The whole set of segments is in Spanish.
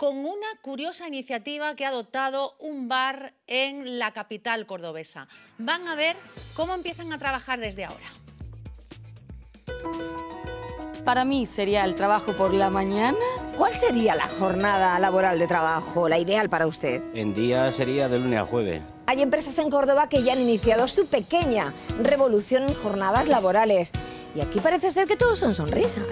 con una curiosa iniciativa que ha adoptado un bar en la capital cordobesa. Van a ver cómo empiezan a trabajar desde ahora. Para mí sería el trabajo por la mañana. ¿Cuál sería la jornada laboral de trabajo, la ideal para usted? En día sería de lunes a jueves. Hay empresas en Córdoba que ya han iniciado su pequeña revolución en jornadas laborales. Y aquí parece ser que todos son sonrisas.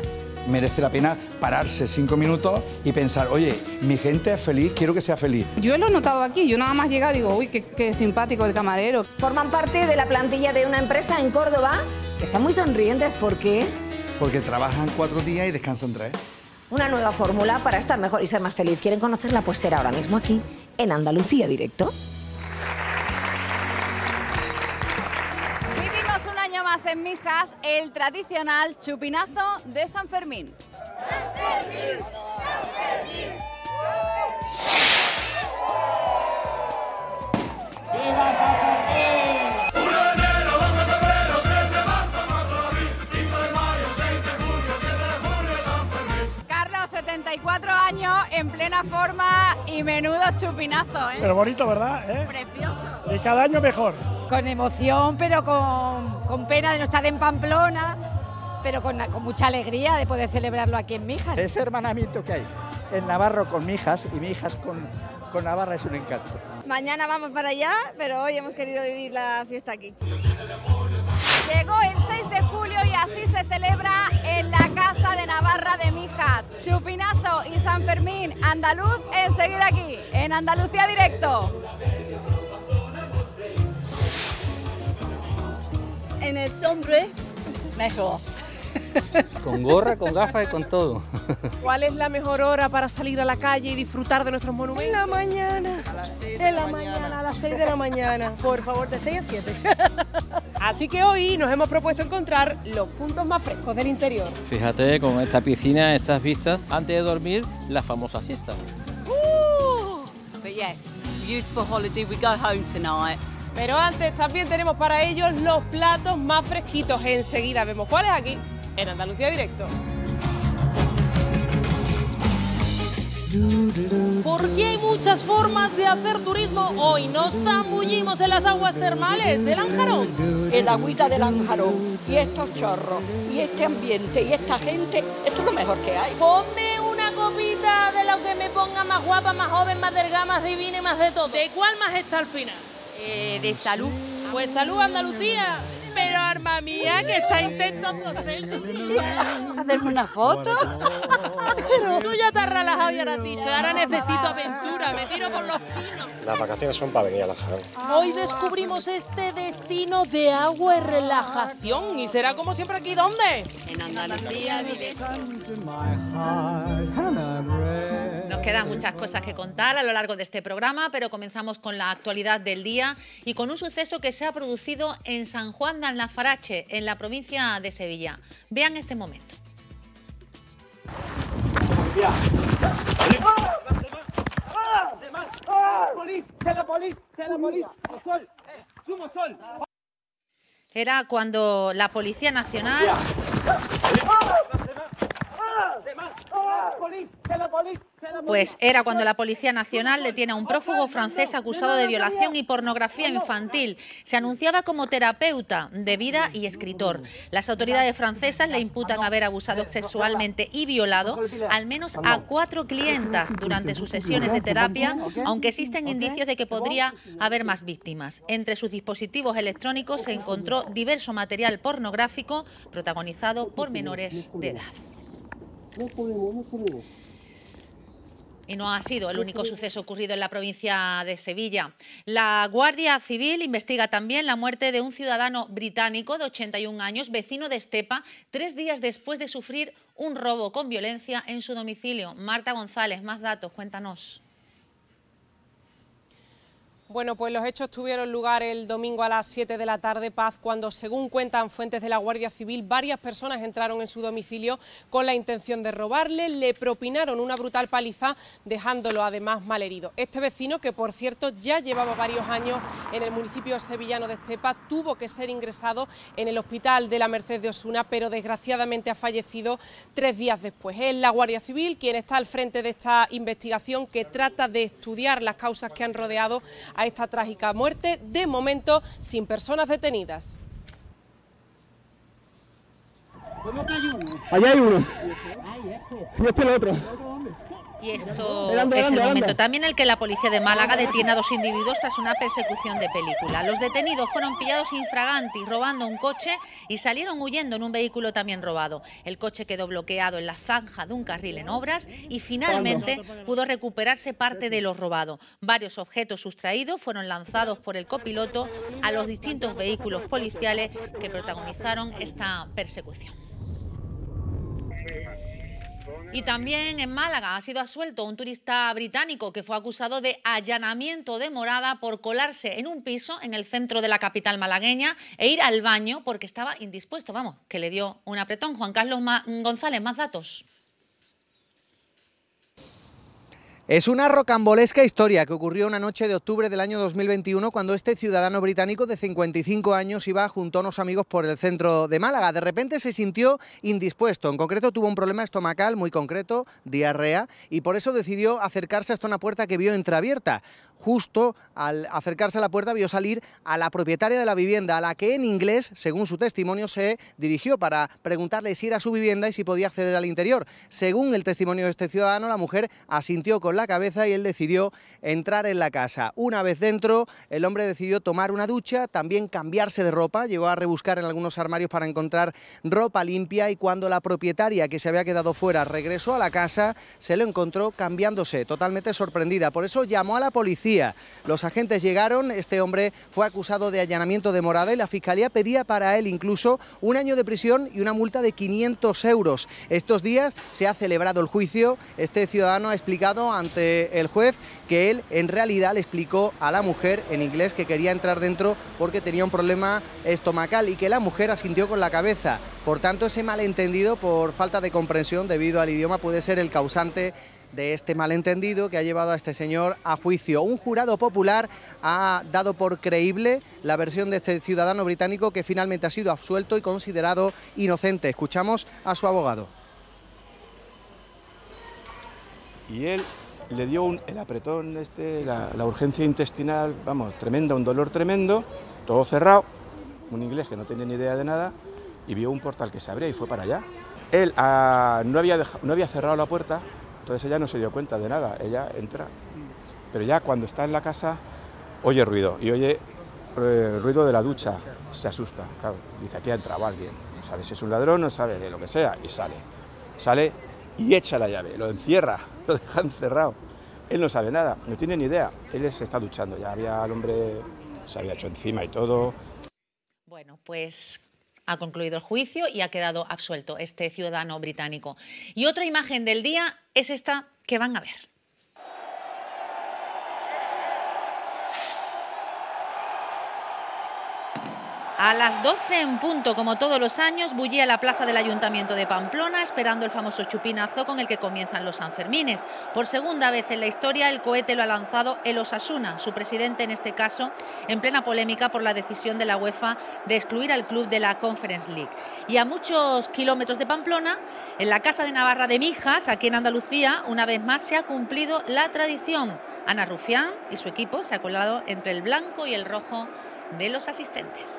Merece la pena pararse 5 minutos y pensar, oye, mi gente es feliz, quiero que sea feliz. Yo lo he notado aquí, yo nada más llegar y digo, uy, qué simpático el camarero. Forman parte de la plantilla de una empresa en Córdoba que están muy sonrientes, ¿por qué? Porque trabajan 4 días y descansan 3. Una nueva fórmula para estar mejor y ser más feliz. ¿Quieren conocerla? Pues será ahora mismo aquí, en Andalucía Directo. Vivimos un año más en Mijas el tradicional chupinazo de San Fermín. ¡San Fermín! ¡San Fermín! ¡Viva San Fermín! ...74 años, en plena forma y menudo chupinazo, ¿eh? Pero bonito, ¿verdad? ¿Eh? Precioso. Y cada año mejor. Con emoción, pero con pena de no estar en Pamplona, pero con mucha alegría de poder celebrarlo aquí en Mijas. Ese hermanamiento que hay en Navarro con Mijas y Mijas con Navarra es un encanto. Mañana vamos para allá, pero hoy hemos querido vivir la fiesta aquí. Llegó el 6 de julio y así se celebra en la Casa de Navarra de Mijas. Chupinazo y San Fermín andaluz enseguida aquí, en Andalucía Directo. En el sombre, mejor. Con gorra, con gafas y con todo. ¿Cuál es la mejor hora para salir a la calle y disfrutar de nuestros monumentos? En la mañana. A las 6 de la mañana. A las 6 de la mañana. Por favor, de 6 a 7. Así que hoy nos hemos propuesto encontrar los puntos más frescos del interior. Fíjate con esta piscina, estas vistas, antes de dormir, la famosa siesta. But yes, beautiful holiday, we go home tonight. Pero antes también tenemos para ellos los platos más fresquitos. Enseguida vemos cuáles aquí, en Andalucía Directo. Porque hay muchas formas de hacer turismo, hoy nos zambullimos en las aguas termales de Lanjarón. El agüita de Lanjarón, y estos chorros, y este ambiente, y esta gente, esto es lo mejor que hay. Ponme una copita de lo que me ponga más guapa, más joven, más delgada, más divina y más de todo. ¿De cuál más está al final? De salud. Pues salud, Andalucía. Pero arma mía, que está intentando hacerme una foto. Pero tú ya te has relajado y ahora has dicho, ahora necesito aventura, me tiro por los pinos. Las vacaciones son para venir a Lanjarón. Hoy descubrimos este destino de agua y relajación. ¿Y será como siempre aquí dónde? En Andalucía Directo. Nos quedan muchas cosas que contar a lo largo de este programa, pero comenzamos con la actualidad del día y con un suceso que se ha producido en San Juan de Alfarache, en la provincia de Sevilla. Vean este momento. Era cuando la Policía Nacional detiene a un prófugo francés acusado de violación y pornografía infantil. Se anunciaba como terapeuta de vida y escritor. Las autoridades francesas le imputan haber abusado sexualmente y violado al menos a 4 clientas durante sus sesiones de terapia, aunque existen indicios de que podría haber más víctimas. Entre sus dispositivos electrónicos se encontró diverso material pornográfico protagonizado por menores de edad. Y no ha sido el único suceso ocurrido en la provincia de Sevilla. La Guardia Civil investiga también la muerte de un ciudadano británico de 81 años, vecino de Estepa, 3 días después de sufrir un robo con violencia en su domicilio. Marta González, más datos, cuéntanos. Bueno, pues los hechos tuvieron lugar el domingo a las 7 de la tarde, Paz, cuando, según cuentan fuentes de la Guardia Civil, varias personas entraron en su domicilio con la intención de robarle, le propinaron una brutal paliza, dejándolo además malherido. Este vecino, que por cierto ya llevaba varios años en el municipio sevillano de Estepa, tuvo que ser ingresado en el hospital de la Merced de Osuna, pero desgraciadamente ha fallecido 3 días después. Es la Guardia Civil quien está al frente de esta investigación, que trata de estudiar las causas que han rodeado a esta trágica muerte, de momento sin personas detenidas. ¿Cómo que hay uno? Allá hay uno. Y este el otro. Y esto es el momento también en el que la policía de Málaga detiene a 2 individuos tras una persecución de película. Los detenidos fueron pillados infraganti, robando un coche, y salieron huyendo en un vehículo también robado. El coche quedó bloqueado en la zanja de un carril en obras y finalmente pudo recuperarse parte de lo robado. Varios objetos sustraídos fueron lanzados por el copiloto a los distintos vehículos policiales que protagonizaron esta persecución. Y también en Málaga ha sido absuelto un turista británico que fue acusado de allanamiento de morada por colarse en un piso en el centro de la capital malagueña e ir al baño porque estaba indispuesto. Vamos, que le dio un apretón. Juan Carlos González, más datos. Es una rocambolesca historia que ocurrió una noche de octubre del año 2021 cuando este ciudadano británico de 55 años iba junto a unos amigos por el centro de Málaga. De repente se sintió indispuesto, en concreto tuvo un problema estomacal muy concreto, diarrea, y por eso decidió acercarse hasta una puerta que vio entreabierta. Justo al acercarse a la puerta vio salir a la propietaria de la vivienda, a la que en inglés, según su testimonio, se dirigió para preguntarle si era su vivienda y si podía acceder al interior. Según el testimonio de este ciudadano, la mujer asintió con la cabeza y él decidió entrar en la casa. Una vez dentro, el hombre decidió tomar una ducha, también cambiarse de ropa, llegó a rebuscar en algunos armarios para encontrar ropa limpia, y cuando la propietaria, que se había quedado fuera, regresó a la casa, se lo encontró cambiándose, totalmente sorprendida. Por eso llamó a la policía. Los agentes llegaron, este hombre fue acusado de allanamiento de morada y la fiscalía pedía para él incluso 1 año de prisión y una multa de 500 euros. Estos días se ha celebrado el juicio. Este ciudadano ha explicado ante el juez que él en realidad le explicó a la mujer en inglés que quería entrar dentro porque tenía un problema estomacal y que la mujer asintió con la cabeza. Por tanto, ese malentendido por falta de comprensión debido al idioma puede ser el causante de este malentendido que ha llevado a este señor a juicio. Un jurado popular ha dado por creíble la versión de este ciudadano británico, que finalmente ha sido absuelto y considerado inocente. Escuchamos a su abogado. Y él le dio el apretón, la urgencia intestinal, vamos, tremenda, un dolor tremendo, todo cerrado, un inglés que no tenía ni idea de nada, y vio un portal que se abría y fue para allá. Él no había cerrado la puerta, entonces ella no se dio cuenta de nada, ella entra, pero ya cuando está en la casa oye ruido, y oye ruido de la ducha, se asusta, claro, dice, aquí ha entrado alguien, no sabe si es un ladrón, no sabe de lo que sea, y sale y echa la llave, lo encierra, lo deja encerrado. Él no sabe nada, no tiene ni idea. Él se está duchando, ya había el hombre, se había hecho encima y todo. Bueno, pues ha concluido el juicio y ha quedado absuelto este ciudadano británico. Y otra imagen del día es esta que van a ver. A las 12 en punto, como todos los años, bullía la plaza del Ayuntamiento de Pamplona esperando el famoso chupinazo con el que comienzan los Sanfermines. Por segunda vez en la historia, el cohete lo ha lanzado el Osasuna, su presidente en este caso, en plena polémica por la decisión de la UEFA de excluir al club de la Conference League. Y a muchos kilómetros de Pamplona, en la Casa de Navarra de Mijas, aquí en Andalucía, una vez más se ha cumplido la tradición. Ana Rufián y su equipo se ha colado entre el blanco y el rojo de los asistentes.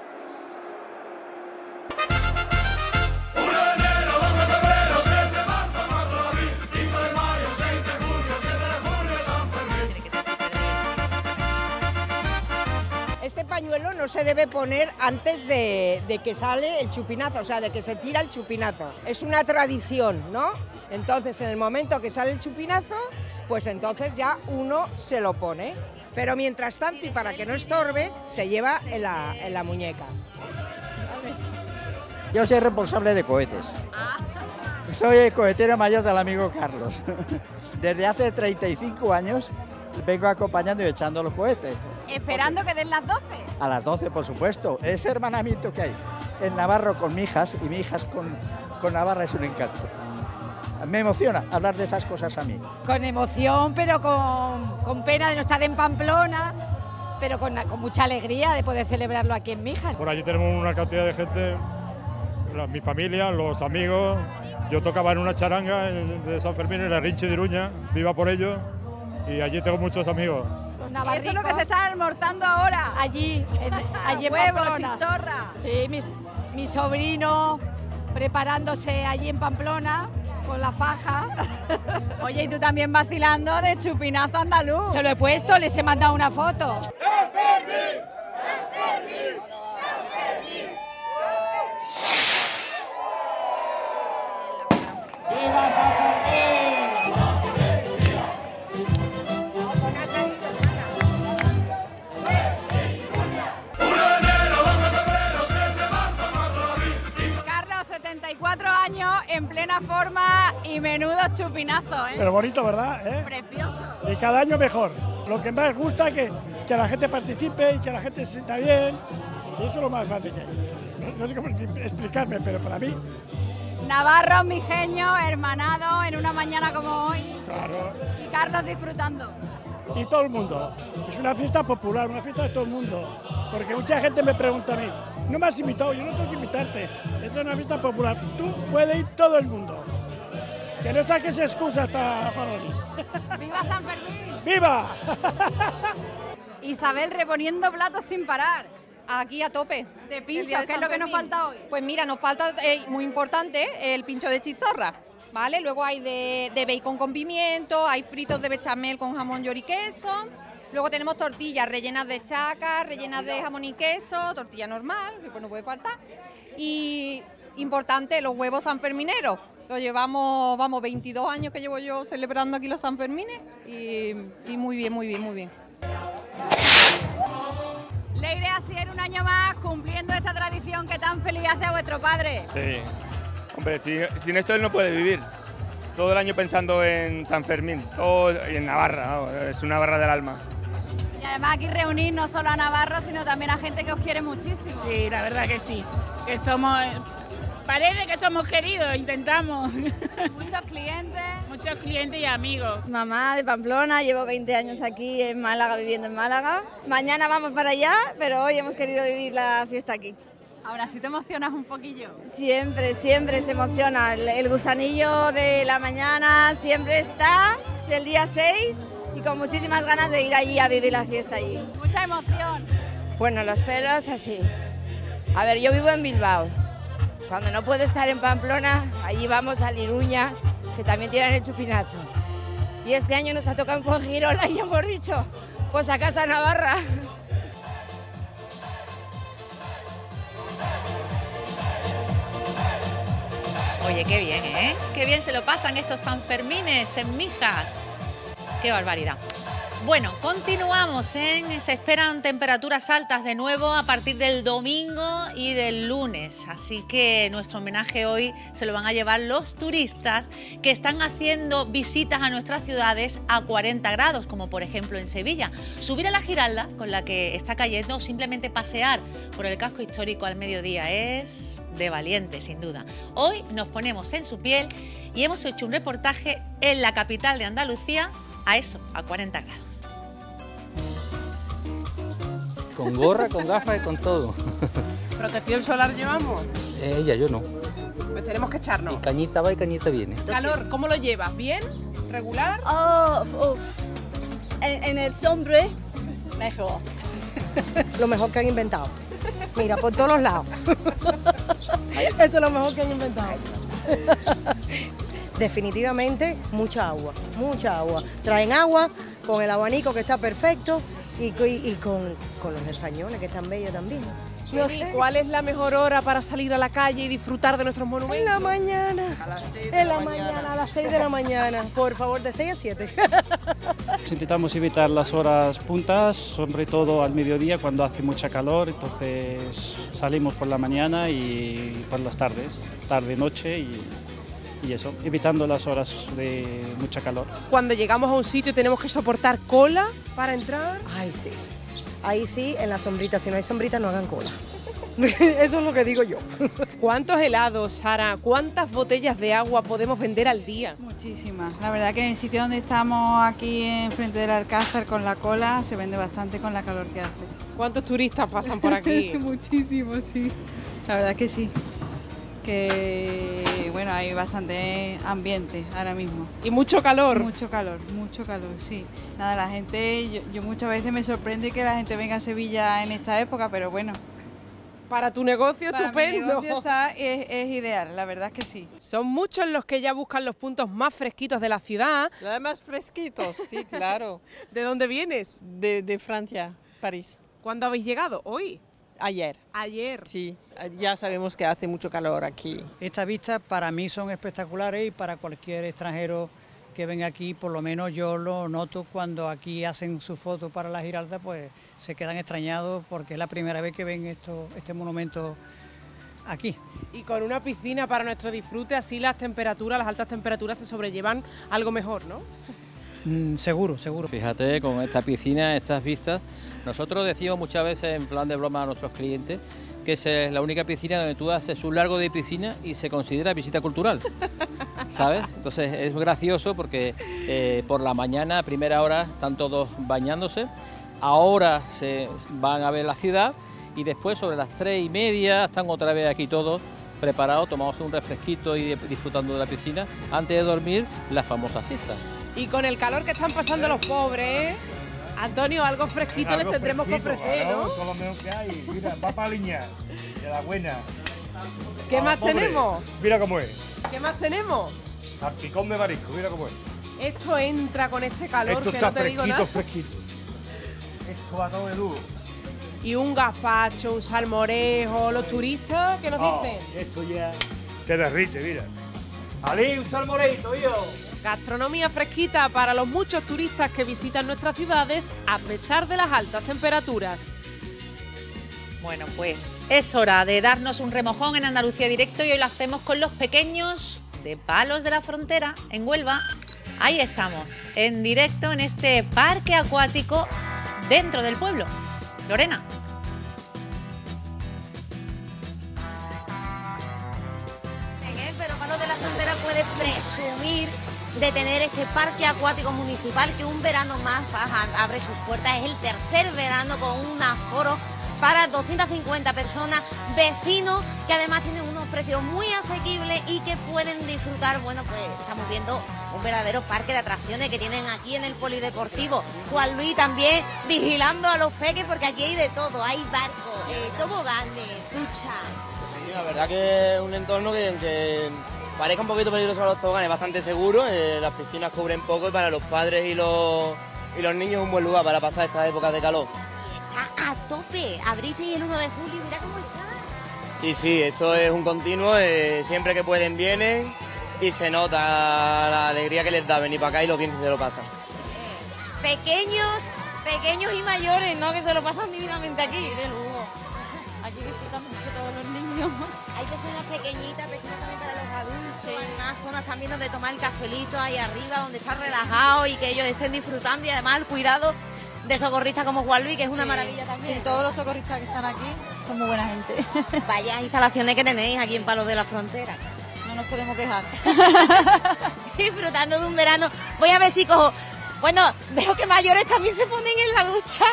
Este pañuelo no se debe poner antes de que sale el chupinazo, o sea, de que se tira el chupinazo. Es una tradición, ¿no? Entonces, en el momento que sale el chupinazo, pues entonces ya uno se lo pone. Pero mientras tanto, y para que no estorbe, se lleva en la muñeca. Yo soy responsable de cohetes. Soy el cohetero mayor del amigo Carlos. Desde hace 35 años vengo acompañando y echando los cohetes. Esperando que den las 12. A las 12, por supuesto. Ese hermanamiento que hay en Navarro con Mijas y Mijas con Navarra es un encanto. Me emociona hablar de esas cosas a mí. Con emoción, pero con pena de no estar en Pamplona, pero con mucha alegría de poder celebrarlo aquí en Mijas. Por allí tenemos una cantidad de gente, mi familia, los amigos. Yo tocaba en una charanga de San Fermín, en la Rinche de Iruña, viva por ello, y allí tengo muchos amigos. Navarricos. Eso es lo que se está almorzando ahora. Allí, en Huevos, chistorra. Sí, mi sobrino preparándose allí en Pamplona con la faja. Oye, y tú también vacilando de chupinazo andaluz. Se lo he puesto, les he mandado una foto. ¡San Fermín! ¡San Fermín! ¡San Fermín! ¡Viva San Fermín! Carlos, 74 años, en plena forma y menudo chupinazo, ¿eh? Pero bonito, ¿verdad? ¿Eh? Precioso. Y cada año mejor. Lo que más gusta es que la gente participe y que la gente se sienta bien. Y eso es lo más grande que hay. No sé cómo explicarme, pero para mí... Navarro, mijeño, hermanado, en una mañana como hoy. Claro. Y Carlos disfrutando. Y todo el mundo. Es una fiesta popular, una fiesta de todo el mundo. Porque mucha gente me pregunta a mí, no me has invitado, yo no tengo que invitarte. Esta es una fiesta popular, tú puedes ir todo el mundo. Que no saques excusas para hoy. ¡Viva San Fermín! ¡Viva! Isabel reponiendo platos sin parar. Aquí a tope. De pinchos, ¿qué es lo que nos falta hoy? Pues mira, nos falta, muy importante, el pincho de chistorra, ¿vale? Luego hay de bacon con pimiento, hay fritos de bechamel con jamón, york y queso. Luego tenemos tortillas rellenas de chaca, rellenas de jamón y queso, tortilla normal, que pues no puede faltar. Y importante, los huevos sanfermineros. Lo llevamos, vamos, 22 años que llevo yo celebrando aquí los sanfermines y muy bien, muy bien, muy bien. Leire, así en un año más, cumpliendo esta tradición que tan feliz hace a vuestro padre. Sí, hombre, sin esto él no puede vivir. Todo el año pensando en San Fermín, todo, y en Navarra, ¿no? Es una barra del alma. Y además aquí reunir no solo a navarros, sino también a gente que os quiere muchísimo. Sí, la verdad que sí, que somos... Parece que somos queridos, intentamos. Muchos clientes y amigos. Mamá de Pamplona, llevo 20 años aquí en Málaga, viviendo en Málaga. Mañana vamos para allá, pero hoy hemos querido vivir la fiesta aquí. Ahora sí te emocionas un poquillo. Siempre, siempre se emociona. El gusanillo de la mañana siempre está, del día 6, y con muchísimas ganas de ir allí a vivir la fiesta allí. Mucha emoción. Bueno, los pelos así. A ver, yo vivo en Bilbao. Cuando no puedo estar en Pamplona, allí vamos a Iruña, que también tiran el chupinazo. Y este año nos ha tocado con Girola y hemos dicho, pues a casa Navarra. Oye, qué bien, ¿eh? Qué bien se lo pasan estos sanfermines en Mijas. Qué barbaridad. Bueno, continuamos, ¿eh? Se esperan temperaturas altas de nuevo a partir del domingo y del lunes. Así que nuestro homenaje hoy se lo van a llevar los turistas que están haciendo visitas a nuestras ciudades a 40 grados, como por ejemplo en Sevilla. Subir a la Giralda, con la que está cayendo, o simplemente pasear por el casco histórico al mediodía es de valiente, sin duda. Hoy nos ponemos en su piel y hemos hecho un reportaje en la capital de Andalucía a eso, a 40 grados. Con gorra, con gafas y con todo. ¿Protección solar llevamos? Ella, yo no. Pues tenemos que echarnos. Y cañita va y cañita viene. Calor, ¿cómo lo llevas? ¿Bien? ¿Regular? En el sombre, mejor. Lo mejor que han inventado. Mira, por todos los lados. Eso es lo mejor que han inventado. Definitivamente, mucha agua, mucha agua. Traen agua con el abanico que está perfecto. Y con los españoles, que están bellos también. No sé. ¿Cuál es la mejor hora para salir a la calle y disfrutar de nuestros monumentos? En la mañana. A las 6 de la mañana. A las 6 de la mañana. Por favor, de 6 a 7. Intentamos evitar las horas puntas, sobre todo al mediodía cuando hace mucha calor. Entonces salimos por la mañana y por las tardes, tarde, noche y eso, evitando las horas de mucha calor. Cuando llegamos a un sitio tenemos que soportar cola para entrar. Ay, sí. ahí sí, en la sombrita. Si no hay sombrita, no hagan cola. Eso es lo que digo yo. ¿Cuántos helados, Sara? ¿Cuántas botellas de agua podemos vender al día? Muchísimas. La verdad que en el sitio donde estamos, aquí enfrente del Alcázar, con la cola, se vende bastante con la calor que hace. ¿Cuántos turistas pasan por aquí? Muchísimos, sí. La verdad que sí. Que, bueno, hay bastante ambiente ahora mismo. ¿Y mucho calor? Mucho calor, sí. Nada, la gente, yo muchas veces me sorprende que la gente venga a Sevilla en esta época, pero bueno. Para tu negocio, para estupendo. Mi negocio está, es ideal, la verdad es que sí. Son muchos los que ya buscan los puntos más fresquitos de la ciudad. Los más fresquitos, sí, claro. ¿De dónde vienes? De Francia, París. ¿Cuándo habéis llegado? ¿Hoy? Ayer. ¿Ayer? Sí, ya sabemos que hace mucho calor aquí. Estas vistas para mí son espectaculares y para cualquier extranjero que venga aquí, por lo menos yo lo noto cuando aquí hacen sus fotos para la Giralda, pues se quedan extrañados porque es la primera vez que ven este monumento aquí. Y con una piscina para nuestro disfrute, así las altas temperaturas se sobrellevan algo mejor, ¿no? Seguro, seguro. Fíjate, con esta piscina, estas vistas, nosotros decimos muchas veces en plan de broma a nuestros clientes que esa es la única piscina donde tú haces un largo de piscina y se considera visita cultural, ¿sabes? Entonces es gracioso porque por la mañana, a primera hora, están todos bañándose, ahora se van a ver la ciudad y después sobre las 3:30 están otra vez aquí todos preparados, tomándose un refresquito y disfrutando de la piscina, antes de dormir las famosas siestas. Y con el calor que están pasando los pobres, Antonio, algo fresquito algo les tendremos que ofrecer, ¿no? Todo lo mejor que hay. Mira, papa liña, de la buena. ¿Qué más tenemos? Mira cómo es. ¿Qué más tenemos? Salpicón de marisco, mira cómo es. Esto entra con este calor. Esto que está, no te digo nada. Fresquito. Esto a todo de duro. Y un gazpacho, un salmorejo, los turistas, ¿qué nos dicen? Esto ya te derrite, mira. ¡Ali, un salmorejito, tío! Gastronomía fresquita para los muchos turistas que visitan nuestras ciudades a pesar de las altas temperaturas. Bueno, pues es hora de darnos un remojón en Andalucía Directo y hoy lo hacemos con los pequeños de Palos de la Frontera, en Huelva. Ahí estamos, en directo en este parque acuático dentro del pueblo. Lorena. Pero Palos de la Frontera puede presumir de tener este parque acuático municipal que un verano más abre sus puertas. Es el tercer verano con un aforo para 250 personas, vecinos que además tienen unos precios muy asequibles y que pueden disfrutar. Bueno, pues estamos viendo un verdadero parque de atracciones que tienen aquí en el polideportivo. Juan Luis también vigilando a los peques porque aquí hay de todo, hay barcos, toboganes, duchas. Sí, la verdad que es un entorno que parezca un poquito peligroso a los toboganes, bastante seguro, las piscinas cubren poco y para los padres y los niños es un buen lugar para pasar estas épocas de calor. Está a tope, abriste el 1 de julio, mira cómo está. Sí, sí, esto es un continuo, siempre que pueden vienen y se nota la alegría que les da venir para acá y lo bien que se lo pasan. Pequeños y mayores, ¿no? Que se lo pasan divinamente aquí, de lujo. Aquí disfrutan mucho todos los niños. Hay personas pequeñitas también para los adultos, sí. Hay más zonas también donde tomar el cafelito ahí arriba, donde está relajado y que ellos estén disfrutando y además el cuidado de socorristas como Juan Luis, que es una maravilla también. Sí, todos los socorristas que están aquí son muy buena gente. Vaya instalaciones que tenéis aquí en Palos de la Frontera. No nos podemos quejar. Disfrutando de un verano. Voy a ver si cojo. Bueno, veo que mayores también se ponen en la ducha.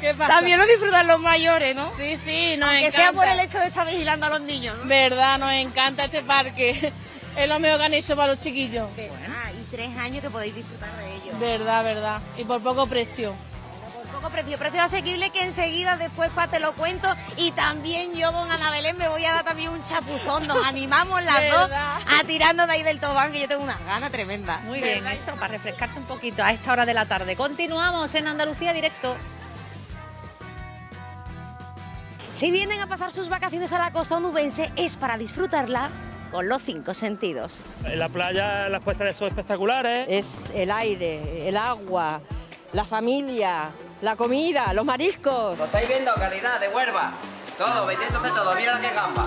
¿Qué pasa? También lo disfrutan los mayores, ¿no? Sí, sí, nos encanta. Que sea por el hecho de estar vigilando a los niños, ¿no? Verdad, nos encanta este parque. Es lo mejor que han hecho para los chiquillos. Ah, y 3 años que podéis disfrutar de ellos. Verdad, verdad. Y por poco precio. Precio asequible que enseguida después pa, te lo cuento y también yo con Ana Belén me voy a dar también un chapuzón, nos animamos las dos a tirarnos de ahí del tobogán que yo tengo unas ganas tremendas. Muy bien, eso, para refrescarse un poquito a esta hora de la tarde. Continuamos en Andalucía Directo. Si vienen a pasar sus vacaciones a la costa onubense es para disfrutarla con los 5 sentidos. En la playa las puestas de sol espectaculares. Es el aire, el agua, la familia, la comida, los mariscos. Lo estáis viendo, calidad de Huelva. Todo, vendiéndose todo, mira la que gamba.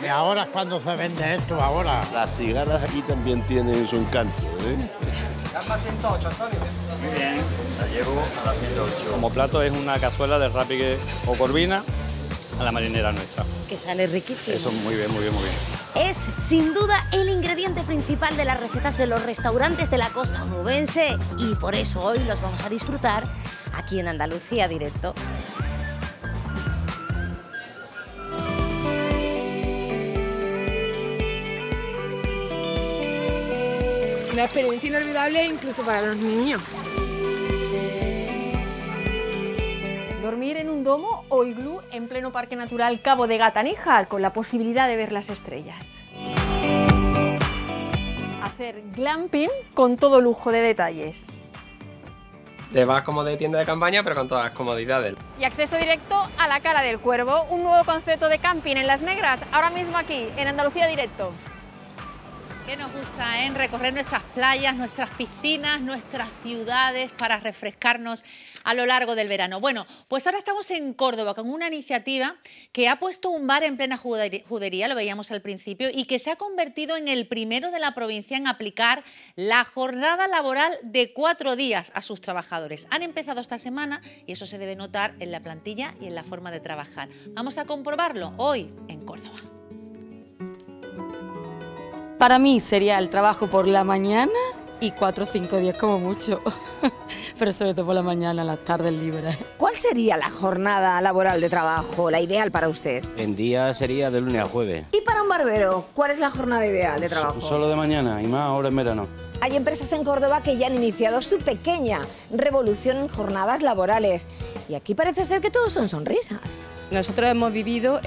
Y ahora es cuando se vende esto, ahora. Las cigarras aquí también tienen su encanto, ¿eh? Gamba 108, Antonio. Muy bien, la llevo a la 108. Como plato es una cazuela de rápigue o corvina a la marinera nuestra. Que sale riquísimo. Eso, muy bien, muy bien, muy bien. Es, sin duda, el ingrediente principal de las recetas de los restaurantes de la costa onubense y por eso hoy los vamos a disfrutar aquí en Andalucía Directo. Una experiencia inolvidable incluso para los niños. Dormir en un domo o iglú en pleno Parque Natural Cabo de Gata-Níjar, con la posibilidad de ver las estrellas. Hacer glamping con todo lujo de detalles. Te vas como de tienda de campaña, pero con todas las comodidades. Y acceso directo a la Cala del Cuervo, un nuevo concepto de camping en Las Negras, ahora mismo aquí, en Andalucía Directo. Que nos gusta recorrer nuestras playas, nuestras piscinas, nuestras ciudades para refrescarnos a lo largo del verano. Bueno, pues ahora estamos en Córdoba con una iniciativa que ha puesto un bar en plena judería, lo veíamos al principio, y que se ha convertido en el primero de la provincia en aplicar la jornada laboral de 4 días a sus trabajadores. Han empezado esta semana y eso se debe notar en la plantilla y en la forma de trabajar. Vamos a comprobarlo hoy en Córdoba. Para mí sería el trabajo por la mañana y 4 o 5 días como mucho, pero sobre todo por la mañana, las tardes libres. ¿Cuál sería la jornada laboral de trabajo, la ideal para usted? En día sería de lunes a jueves. ¿Y para un barbero, cuál es la jornada ideal de trabajo? Solo de mañana y más ahora en verano. Hay empresas en Córdoba que ya han iniciado su pequeña revolución en jornadas laborales y aquí parece ser que todos son sonrisas. Nosotros hemos vivido,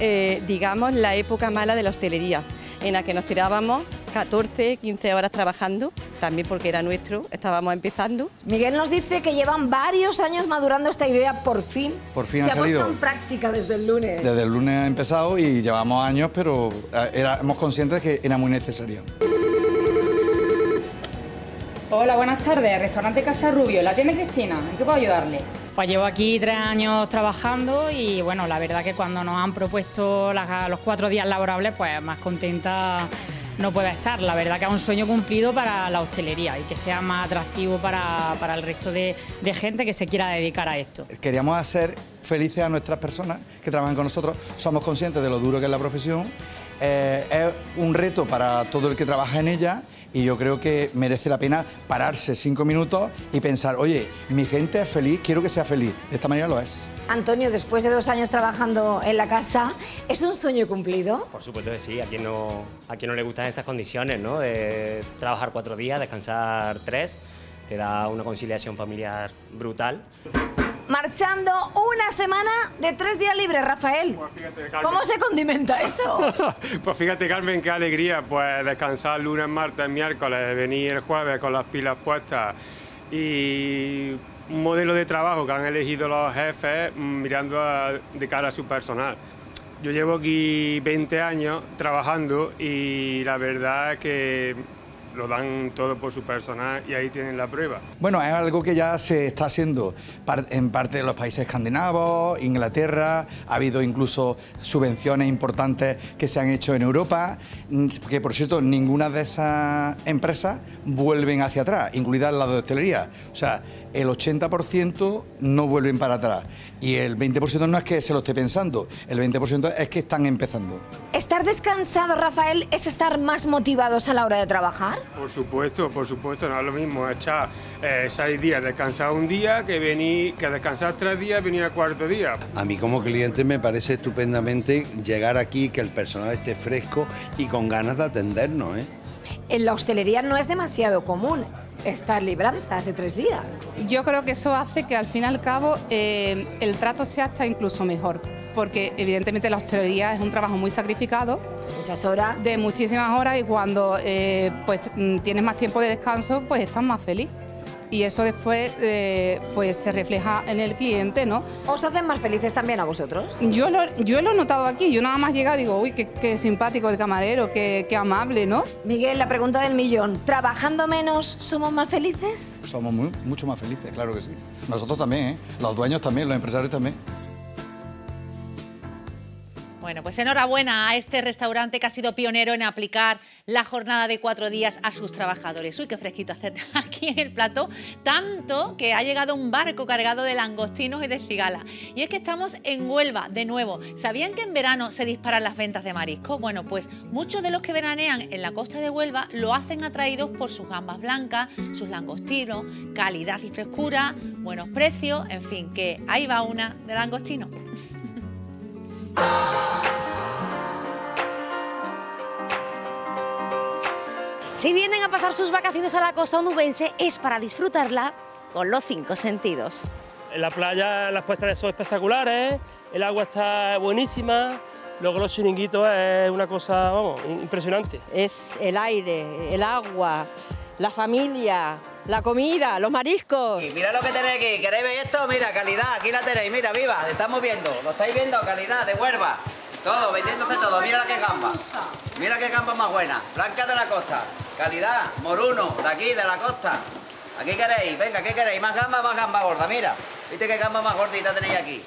digamos, la época mala de la hostelería, en la que nos tirábamos 14, 15 horas trabajando, también porque era nuestro, estábamos empezando. Miguel nos dice que llevan varios años madurando esta idea, por fin se ha salido. Se ha puesto en práctica desde el lunes. Desde el lunes ha empezado y llevamos años, pero éramos conscientes de que era muy necesario. Hola, buenas tardes, restaurante Casa Rubio, la tiene Cristina, ¿en qué puedo ayudarle? Pues llevo aquí 3 años trabajando y bueno, la verdad que cuando nos han propuesto los 4 días laborables, pues más contenta no puede estar. La verdad que es un sueño cumplido para la hostelería y que sea más atractivo para el resto de gente que se quiera dedicar a esto. Queríamos hacer felices a nuestras personas que trabajan con nosotros, somos conscientes de lo duro que es la profesión, es un reto para todo el que trabaja en ella. Y yo creo que merece la pena pararse 5 minutos y pensar, oye, mi gente es feliz, quiero que sea feliz. De esta manera lo es. Antonio, después de 2 años trabajando en la casa, ¿es un sueño cumplido? Por supuesto que sí, a quien no le gustan estas condiciones, ¿no? De trabajar 4 días, descansar 3, te da una conciliación familiar brutal. Marchando una semana de 3 días libres, Rafael. Pues fíjate, Carmen. ¿Cómo se condimenta eso? Pues fíjate, Carmen, qué alegría, pues descansar lunes, martes, miércoles, venir el jueves con las pilas puestas y un modelo de trabajo que han elegido los jefes mirando de cara a su personal. Yo llevo aquí 20 años trabajando y la verdad es que lo dan todo por su personal y ahí tienen la prueba. Bueno, es algo que ya se está haciendo en parte de los países escandinavos, Inglaterra, ha habido incluso subvenciones importantes que se han hecho en Europa, que por cierto, ninguna de esas empresas vuelven hacia atrás, incluida la de hostelería. O sea, el 80% no vuelven para atrás y el 20% no es que se lo esté pensando, el 20% es que están empezando. Estar descansado, Rafael, es estar más motivados a la hora de trabajar. Por supuesto, no es lo mismo echar 6 días, descansar 1 día, que descansar 3 días, venir al 4.º día. A mí como cliente me parece estupendamente llegar aquí, que el personal esté fresco y con ganas de atendernos, ¿eh? En la hostelería no es demasiado común estar libranzas de 3 días. Yo creo que eso hace que al fin y al cabo el trato sea hasta incluso mejor, porque evidentemente la hostelería es un trabajo muy sacrificado. Muchas horas. De muchísimas horas y cuando pues, tienes más tiempo de descanso, pues estás más feliz. Y eso después pues se refleja en el cliente, ¿no? ¿Os hacen más felices también a vosotros? Yo lo he notado aquí, yo nada más llega y digo, uy, qué simpático el camarero, qué amable, ¿no? Miguel, la pregunta del millón, ¿trabajando menos somos más felices? Somos mucho más felices, claro que sí. Nosotros también, los dueños también, los empresarios también. Bueno, pues enhorabuena a este restaurante que ha sido pionero en aplicar la jornada de 4 días a sus trabajadores. Uy, qué fresquito hace aquí en el plató, tanto que ha llegado un barco cargado de langostinos y de cigala. Y es que estamos en Huelva, de nuevo. ¿Sabían que en verano se disparan las ventas de marisco? Bueno, pues muchos de los que veranean en la costa de Huelva lo hacen atraídos por sus gambas blancas, sus langostinos, calidad y frescura, buenos precios, en fin, que ahí va una de langostinos. Si vienen a pasar sus vacaciones a la costa onubense es para disfrutarla con los 5 sentidos. En la playa las puestas de sol espectaculares, el agua está buenísima, luego los chiringuitos es una cosa, vamos, impresionante. Es el aire, el agua, la familia, la comida, los mariscos. Y mira lo que tenéis aquí, ¿queréis ver esto? Mira, calidad, aquí la tenéis, mira, viva, estamos viendo, lo estáis viendo, calidad de Huelva. Todo, vendiéndose todo, mira qué gamba. Mira qué gamba más buena, blanca de la costa, calidad, moruno, de aquí, de la costa. Aquí queréis, venga, ¿qué queréis? Más gamba gorda, mira. Viste qué gamba más gordita tenéis aquí.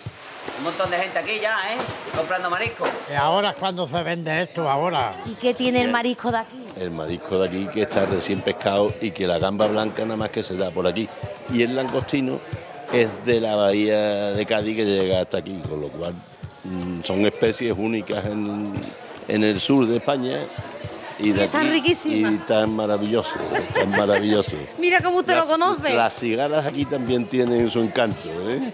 Un montón de gente aquí ya, ¿eh? Comprando marisco. ¿Y ahora es cuando se vende esto, ahora? ¿Y qué tiene el marisco de aquí? El marisco de aquí que está recién pescado y que la gamba blanca nada más que se da por aquí. Y el langostino es de la bahía de Cádiz que llega hasta aquí, con lo cual son especies únicas en el sur de España. Y están riquísimas. Y tan maravilloso, tan maravilloso. Mira cómo te lo conoces. Las cigalas aquí también tienen su encanto, ¿eh?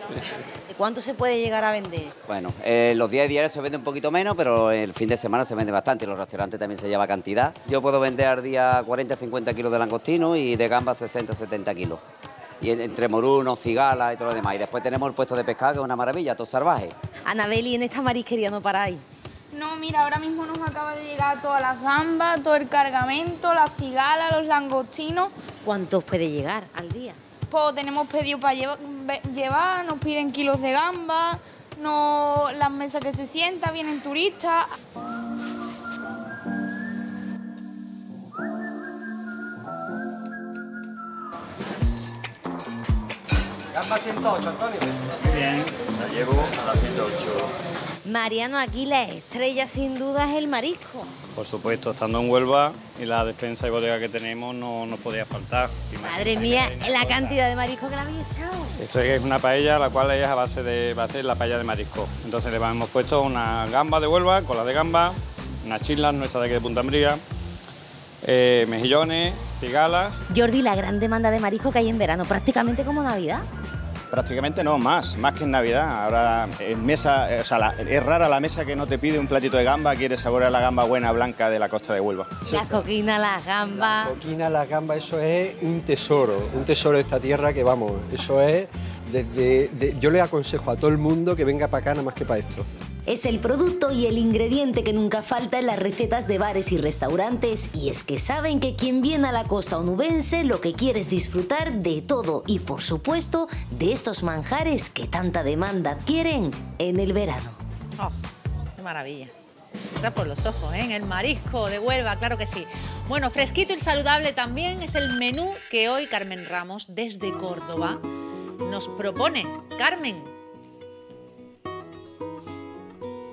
¿Cuánto se puede llegar a vender? Bueno, los días diarios se vende un poquito menos, pero el fin de semana se vende bastante. Los restaurantes también se lleva cantidad. Yo puedo vender al día 40-50 kilos de langostino y de gamba 60-70 kilos. Y entre morunos, cigalas y todo lo demás. Y después tenemos el puesto de pescado, que es una maravilla, todo salvaje. Anabeli, en esta marisquería no paráis. No, mira, ahora mismo nos acaba de llegar todas las gambas, todo el cargamento, las cigalas, los langostinos. ¿Cuántos puede llegar al día? Pues tenemos pedido para llevar, nos piden kilos de gamba, no, las mesas que se sientan, vienen turistas. Gamba 108, Antonio. Bien, la llevo a la 108. Mariano, aquí la estrella sin duda es el marisco. Por supuesto, estando en Huelva y la despensa y bodega que tenemos no nos podía faltar. Madre mía, la cantidad de marisco que la había echado. Esto es una paella, la cual es a base de la paella de marisco. Entonces le hemos puesto una gamba de Huelva, cola de gamba, unas chislas nuestras de aquí de Punta Ambría, mejillones, cigalas. Jordi, la gran demanda de marisco que hay en verano, prácticamente como Navidad. Prácticamente no, más que en Navidad. Ahora en mesa, o sea, es rara la mesa que no te pide un platito de gamba, quieres saborear la gamba buena, blanca de la costa de Huelva. Las coquinas, las gambas. Las coquinas, las gambas, eso es un tesoro de esta tierra que vamos, eso es. Yo le aconsejo a todo el mundo que venga para acá nada más que para esto. Es el producto y el ingrediente que nunca falta en las recetas de bares y restaurantes, y es que saben que quien viene a la costa onubense lo que quiere es disfrutar de todo y, por supuesto, de estos manjares que tanta demanda adquieren en el verano. ¡Oh, qué maravilla! Entra por los ojos, ¿eh? En el marisco de Huelva, claro que sí. Bueno, fresquito y saludable también es el menú que hoy Carmen Ramos, desde Córdoba, nos propone. Carmen.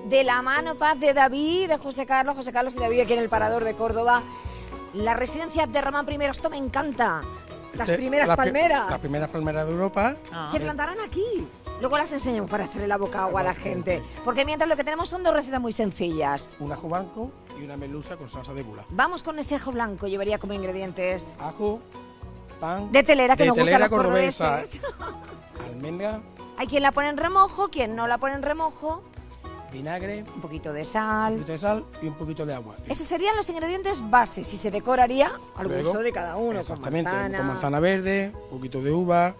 De la mano Paz de David, de José Carlos y David aquí en el Parador de Córdoba. La residencia de Ramón I, esto me encanta. Las primeras palmeras de Europa. Ah. Se plantarán aquí. Luego las enseñamos para hacerle la boca agua a la gente. Porque mientras lo que tenemos son 2 recetas muy sencillas. Un ajo blanco y una merluza con salsa de bula. Vamos con ese ajo blanco, llevaría como ingredientes. Ajo, pan. De telera, que nos gusta a los cordobeses. Almendra. Hay quien la pone en remojo, quien no la pone en remojo. Vinagre, un poquito de sal, y un poquito de agua. Esos serían los ingredientes bases y se decoraría al gusto de cada uno. Exactamente, con manzana verde, un poquito de uva,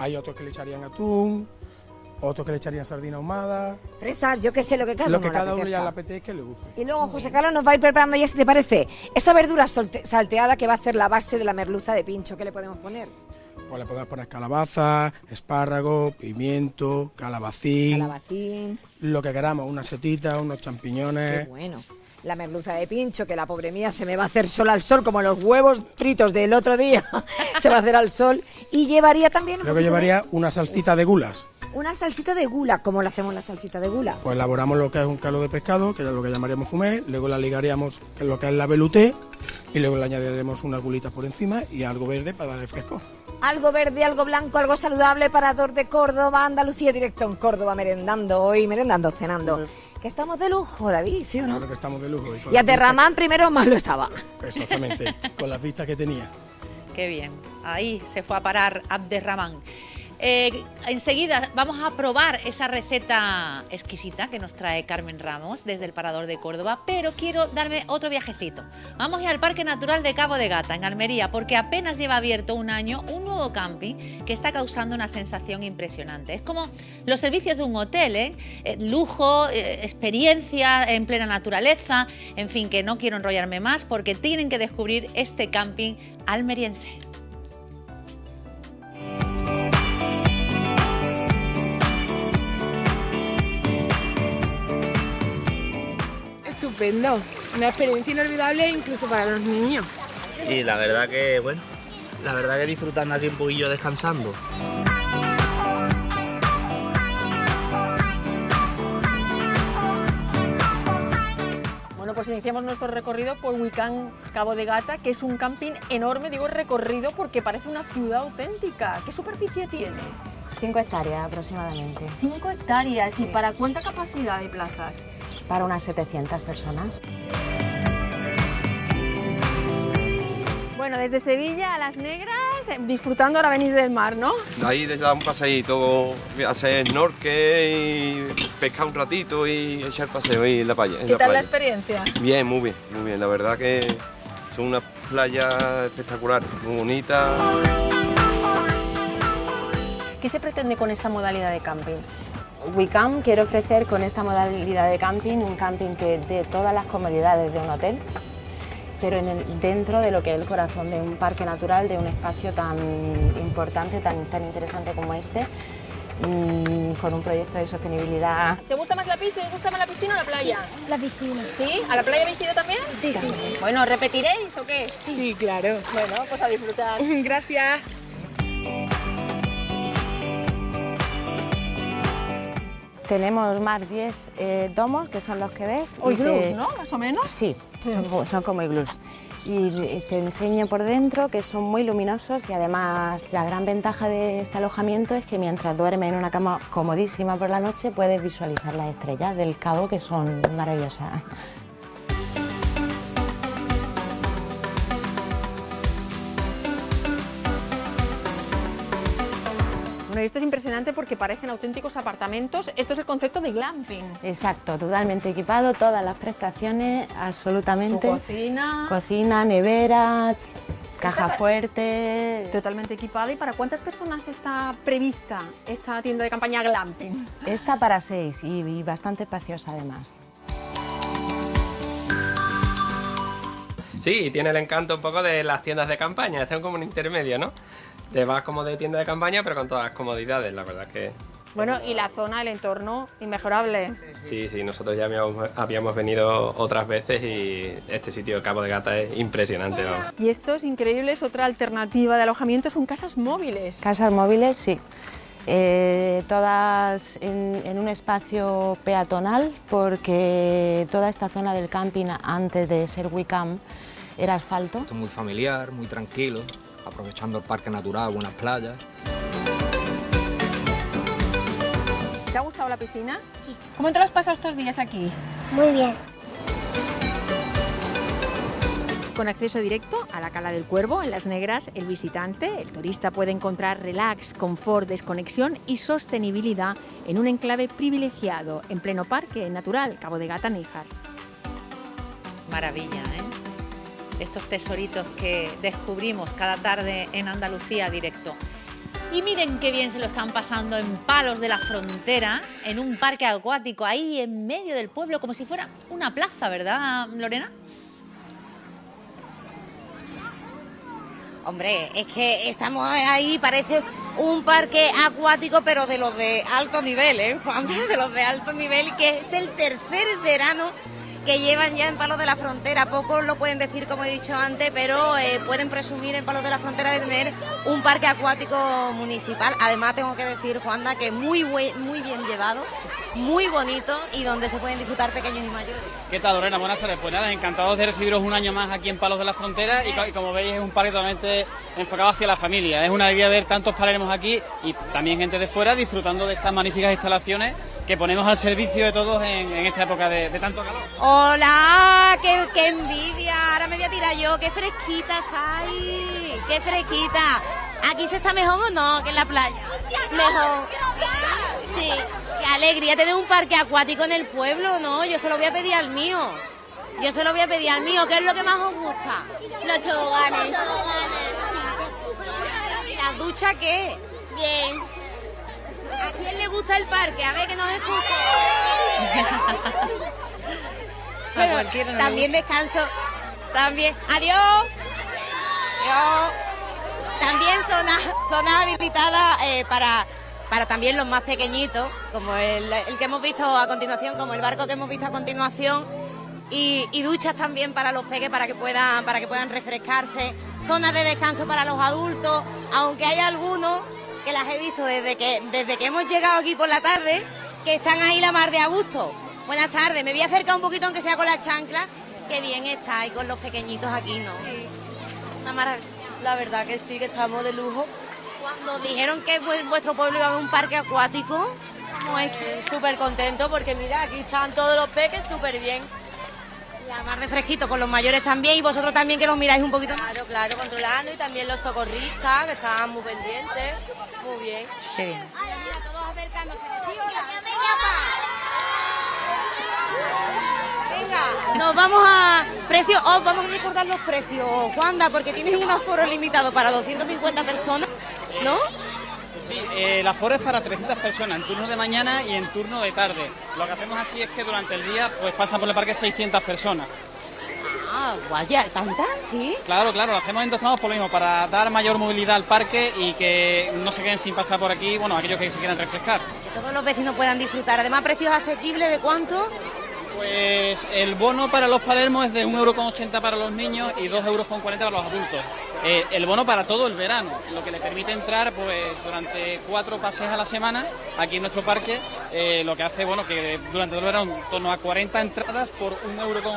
hay otros que le echarían atún, otros que le echarían sardina ahumada. Fresas, yo qué sé, lo que cada uno le apetezca. Lo que cada uno ya le apetezca y le guste. Y luego José Carlos nos va a ir preparando ya, si te parece, esa verdura salteada que va a hacer la base de la merluza de pincho, ¿qué le podemos poner? Pues le podemos poner calabaza, espárrago, pimiento, calabacín, lo que queramos, unas setitas, unos champiñones. Qué bueno. La merluza de pincho, que la pobre mía se me va a hacer sola al sol, como los huevos fritos del otro día, se va a hacer al sol. Y llevaría también... Creo que llevaría una salsita de gulas. una salsita de gula. ¿Cómo le hacemos la salsita de gula? Pues elaboramos lo que es un caldo de pescado, que es lo que llamaríamos fumé, luego la ligaríamos en lo que es la veluté y luego le añadiremos unas gulitas por encima y algo verde para darle fresco. Algo verde, algo blanco, algo saludable. Parador de Córdoba, Andalucía Directo en Córdoba, merendando hoy, merendando, cenando. Que estamos de lujo, David, ¿sí o no? Claro que estamos de lujo. Y a Terramán primero más lo estaba. Exactamente, con las vistas que tenía. Qué bien, ahí se fue a parar Abderramán. Enseguida vamos a probar esa receta exquisita que nos trae Carmen Ramos desde el Parador de Córdoba, pero quiero darme otro viajecito. Vamos al Parque Natural de Cabo de Gata, en Almería, porque apenas lleva abierto un año un nuevo camping que está causando una sensación impresionante. Es como los servicios de un hotel, lujo, experiencia en plena naturaleza, en fin, que no quiero enrollarme más porque tienen que descubrir este camping almeriense. Estupendo, una experiencia inolvidable incluso para los niños. Y la verdad que, bueno, la verdad que disfrutando aquí un poquillo descansando. Bueno, pues iniciamos nuestro recorrido por Wecamp Cabo de Gata, que es un camping enorme, digo recorrido porque parece una ciudad auténtica. ¿Qué superficie tiene? 5 hectáreas aproximadamente. 5 hectáreas, sí. ¿Y para cuánta capacidad de plazas? Para unas 700 personas. Bueno, desde Sevilla a Las Negras, disfrutando ahora venir del mar, ¿no? Ahí les da un paseíto, hacer snorkel, pescar un ratito y echar paseo ahí en la playa. ¿Qué tal la experiencia? Bien, muy bien, muy bien. La verdad que son unas playas espectaculares, muy bonitas. ¿Qué se pretende con esta modalidad de camping? Wecamp quiere ofrecer con esta modalidad de camping un camping que dé todas las comodidades de un hotel, pero dentro de lo que es el corazón de un parque natural, de un espacio tan importante, tan interesante como este, con un proyecto de sostenibilidad. ¿Te gusta más la piscina? ¿Te gusta más la piscina o la playa? Sí, la piscina. ¿Sí? ¿A la playa habéis ido también? Sí, sí. Bueno, ¿repetiréis o qué? Sí, sí, claro. Bueno, pues a disfrutar. Gracias. Tenemos más 10 domos, que son los que ves. O iglús, ¿no? Más o menos. Sí, sí. Son como iglús. Y te enseño por dentro que son muy luminosos y además la gran ventaja de este alojamiento es que mientras duermes en una cama comodísima por la noche puedes visualizar las estrellas del cabo, que son maravillosas. Bueno, esto es impresionante porque parecen auténticos apartamentos. Esto es el concepto de glamping. Exacto, totalmente equipado, todas las prestaciones, absolutamente. Cocina. Cocina, nevera, caja fuerte. Totalmente equipada. ¿Y para cuántas personas está prevista esta tienda de campaña glamping? Está para 6 y bastante espaciosa además. Sí, tiene el encanto un poco de las tiendas de campaña. Este es como un intermedio, ¿no? Te vas como de tienda de campaña, pero con todas las comodidades, la verdad es que... Bueno, y la zona, el entorno, inmejorable. Sí, sí, nosotros ya habíamos venido otras veces y este sitio de Cabo de Gata es impresionante, vamos. Y esto es increíble, es otra alternativa de alojamiento, son casas móviles. Casas móviles, sí. Todas en un espacio peatonal, porque toda esta zona del camping, antes de ser Wecamp, era asfalto. Esto es muy familiar, muy tranquilo, aprovechando el parque natural, buenas playas. ¿Te ha gustado la piscina? Sí. ¿Cómo te lo has pasado estos días aquí? Muy bien. Con acceso directo a la Cala del Cuervo, en Las Negras, el visitante, el turista, puede encontrar relax, confort, desconexión y sostenibilidad en un enclave privilegiado, en pleno parque natural Cabo de Gata-Níjar. Maravilla, ¿eh? Estos tesoritos que descubrimos cada tarde en Andalucía Directo. Y miren qué bien se lo están pasando en Palos de la Frontera, en un parque acuático, ahí en medio del pueblo, como si fuera una plaza, ¿verdad, Lorena? Hombre, es que estamos ahí, parece un parque acuático, pero de los de alto nivel, ¿eh, Juan? De los de alto nivel, que es el tercer verano que llevan ya en Palos de la Frontera. Pocos lo pueden decir, como he dicho antes, pero pueden presumir en Palos de la Frontera de tener un parque acuático municipal. Además, tengo que decir, Juanda, que es muy bien llevado, muy bonito y donde se pueden disfrutar pequeños y mayores. ¿Qué tal, Lorena? Buenas tardes. Pues nada, encantados de recibiros un año más aquí en Palos de la Frontera y como veis es un parque totalmente enfocado hacia la familia. Es una alegría ver tantos palermos aquí y también gente de fuera disfrutando de estas magníficas instalaciones que ponemos al servicio de todos en esta época de tanto calor. ¡Hola! ¡Qué envidia! Ahora me voy a tirar yo. ¡Qué fresquita está ahí! ¡Qué fresquita! ¿Aquí se está mejor o no que en la playa? Mejor. Sí. ¡Qué alegría tener un parque acuático en el pueblo! No, yo se lo voy a pedir al mío. Yo se lo voy a pedir al mío. ¿Qué es lo que más os gusta? Los toboganes. ¿La ducha qué? Bien. ¿A quién le gusta el parque? A ver, que nos escucha. Bueno, no también descanso. También. ¡Adiós! ¡Adiós! También zonas habilitadas para también los más pequeñitos, como el que hemos visto a continuación, como el barco que hemos visto a continuación. Y duchas también para los peques, para que puedan refrescarse. Zonas de descanso para los adultos, aunque hay algunos que las he visto desde que hemos llegado aquí por la tarde, que están ahí la mar de a gusto. Buenas tardes, me voy a acercar un poquito aunque sea con la chancla, que bien está, y con los pequeñitos aquí, ¿no? Sí. Una maravilla. La verdad que sí, que estamos de lujo. Cuando dijeron que en vuestro pueblo iba a haber un parque acuático, ¿cómo es que? Súper contento porque mira, aquí están todos los peques súper bien. La mar de fresquito, con los mayores también, y vosotros también que los miráis un poquito. Claro, claro, controlando, y también los socorristas que estaban muy pendientes, muy bien. Qué bien. Ahora mira, todos acercándose. Venga, nos vamos a precios, os vamos a recordar los precios, Juanda, porque tienes un aforo limitado para 250 personas, ¿no? Sí, el aforo es para 300 personas, en turno de mañana y en turno de tarde. Lo que hacemos así es que durante el día pues pasan por el parque 600 personas. Ah, vaya, ¿tantas? Sí. Claro, claro, lo hacemos en dos tramos por lo mismo, para dar mayor movilidad al parque y que no se queden sin pasar por aquí, bueno, aquellos que se quieran refrescar. Que todos los vecinos puedan disfrutar. Además, precios asequibles, ¿de cuánto? Pues el bono para los palermos es de 1,80 € para los niños y 2,40 € para los adultos. El bono para todo el verano, lo que le permite entrar pues durante 4 pases a la semana aquí en nuestro parque, lo que hace bueno que durante todo el verano en torno a 40 entradas por 1,80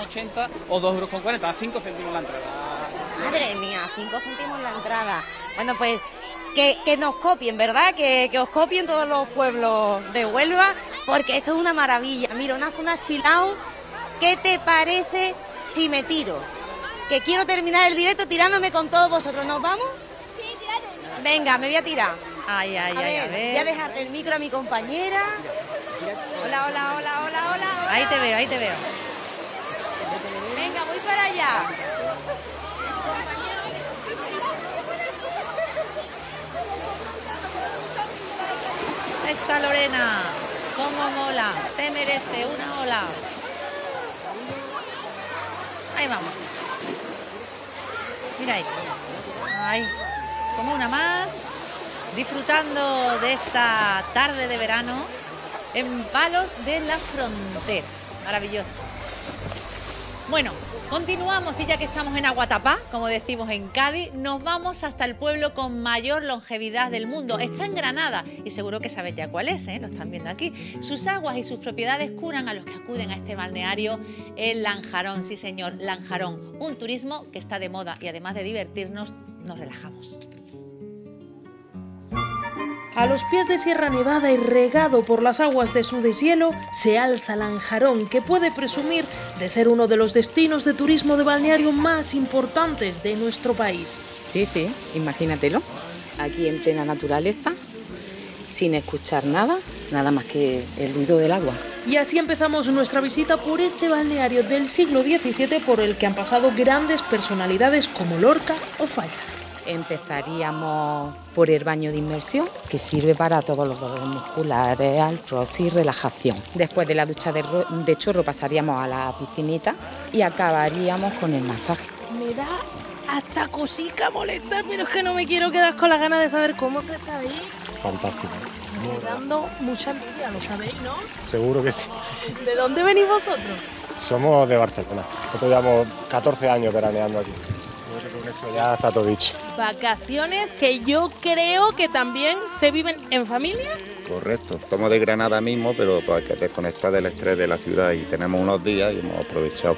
€ o 2,40 €, a 5 céntimos la entrada. Madre mía, 5 céntimos la entrada. Bueno, pues que nos copien, ¿verdad? Que os copien todos los pueblos de Huelva, porque esto es una maravilla. Mira, una zona chilao. ¿Qué te parece si me tiro? Que quiero terminar el directo tirándome con todos vosotros. ¿Nos vamos? Sí, tírate. Venga, me voy a tirar. Ay, ay, ay, a ver. Voy a dejar el micro a mi compañera. Hola, hola, hola, hola, hola. Ahí te veo, ahí te veo. Venga, voy para allá. Esta Lorena, cómo mola, te merece una ola. Ahí vamos. Mira ahí. Ay, como una más, disfrutando de esta tarde de verano en Palos de la Frontera. Maravilloso. Bueno, continuamos y ya que estamos en Aguatapá, como decimos en Cádiz, nos vamos hasta el pueblo con mayor longevidad del mundo. Está en Granada y seguro que sabéis ya cuál es, ¿eh? Lo están viendo aquí. Sus aguas y sus propiedades curan a los que acuden a este balneario, el Lanjarón. Sí señor, Lanjarón, un turismo que está de moda y además de divertirnos, nos relajamos. A los pies de Sierra Nevada y regado por las aguas de su deshielo, se alza Lanjarón, que puede presumir de ser uno de los destinos de turismo de balneario más importantes de nuestro país. Sí, sí, imagínatelo, aquí en plena naturaleza, sin escuchar nada, nada más que el ruido del agua. Y así empezamos nuestra visita por este balneario del siglo XVII por el que han pasado grandes personalidades como Lorca o Falla. Empezaríamos por el baño de inmersión, que sirve para todos los dolores musculares, artrosis y relajación. Después de la ducha de chorro pasaríamos a la piscinita y acabaríamos con el masaje. Me da hasta cosica molestar, pero es que no me quiero quedar con la ganas de saber cómo se está ahí. Fantástico. Me dando mucha envidia, lo sabéis, ¿no? Seguro que sí. ¿De dónde venís vosotros? Somos de Barcelona. Nosotros llevamos 14 años veraneando aquí. Con eso ya está todo dicho. Vacaciones que yo creo que también se viven en familia. Correcto. Estamos de Granada mismo, pero para que desconectar del estrés de la ciudad y tenemos unos días y hemos aprovechado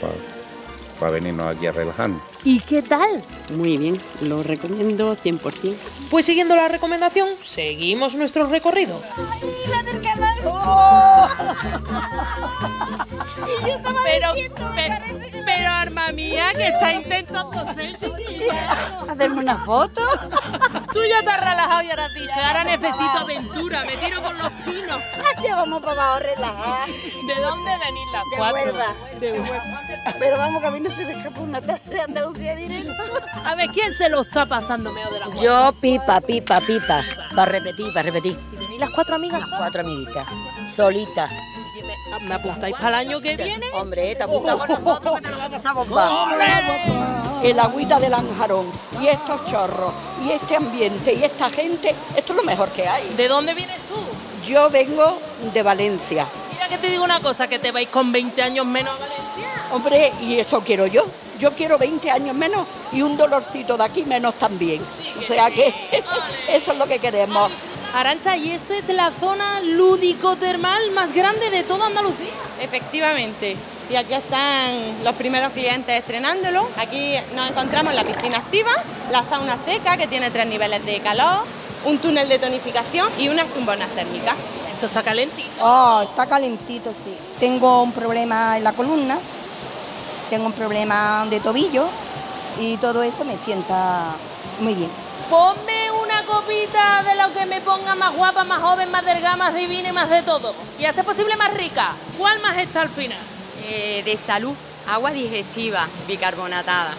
para venirnos aquí a relajarnos. ¿Y qué tal? Muy bien, lo recomiendo 100%. Pues siguiendo la recomendación, seguimos nuestro recorrido. ¡Ay, la del canal! ¡Oh! Y yo como pero arma mía, que está intentando hacer chiquilla. ¿Hacerme una foto? Tú ya te has relajado y ahora has dicho, ahora necesito aventura, me tiro por los pinos. Ya vamos para abajo, relajar. ¿De dónde venís las cuatro? De Huelva. Pero vamos, que a mí no se me escapa una tarde de Andalucía Directo. A ver, ¿quién se lo está pasando medio de la cuatro? Yo, pipa. Para repetir. ¿Y las cuatro amigas? Las cuatro amiguitas, solitas. ¿Me apuntáis para el año que viene? Hombre, te apuntamos nosotros que te lo vamos a bombar. El agüita de Lanjarón, y estos chorros, y este ambiente, y esta gente, esto es lo mejor que hay. ¿De dónde vienes tú? Yo vengo de Valencia. Mira que te digo una cosa, que te vais con 20 años menos a Valencia. Hombre, y eso quiero yo. Yo quiero 20 años menos y un dolorcito de aquí menos también. Sí, o sea que sí. Eso es lo que queremos. Arantxa, y esta es la zona lúdico-termal más grande de toda Andalucía. Efectivamente. Y aquí están los primeros clientes estrenándolo. Aquí nos encontramos la piscina activa, la sauna seca que tiene 3 niveles de calor, un túnel de tonificación y unas tumbonas térmicas. Esto está calentito. Oh, está calentito, sí. Tengo un problema en la columna, tengo un problema de tobillo y todo eso me sienta muy bien. Ponme copita de lo que me ponga más guapa, más joven, más delgada, más divina y más de todo. Y hace posible más rica. ¿Cuál más está al final? De salud, agua digestiva, bicarbonatada.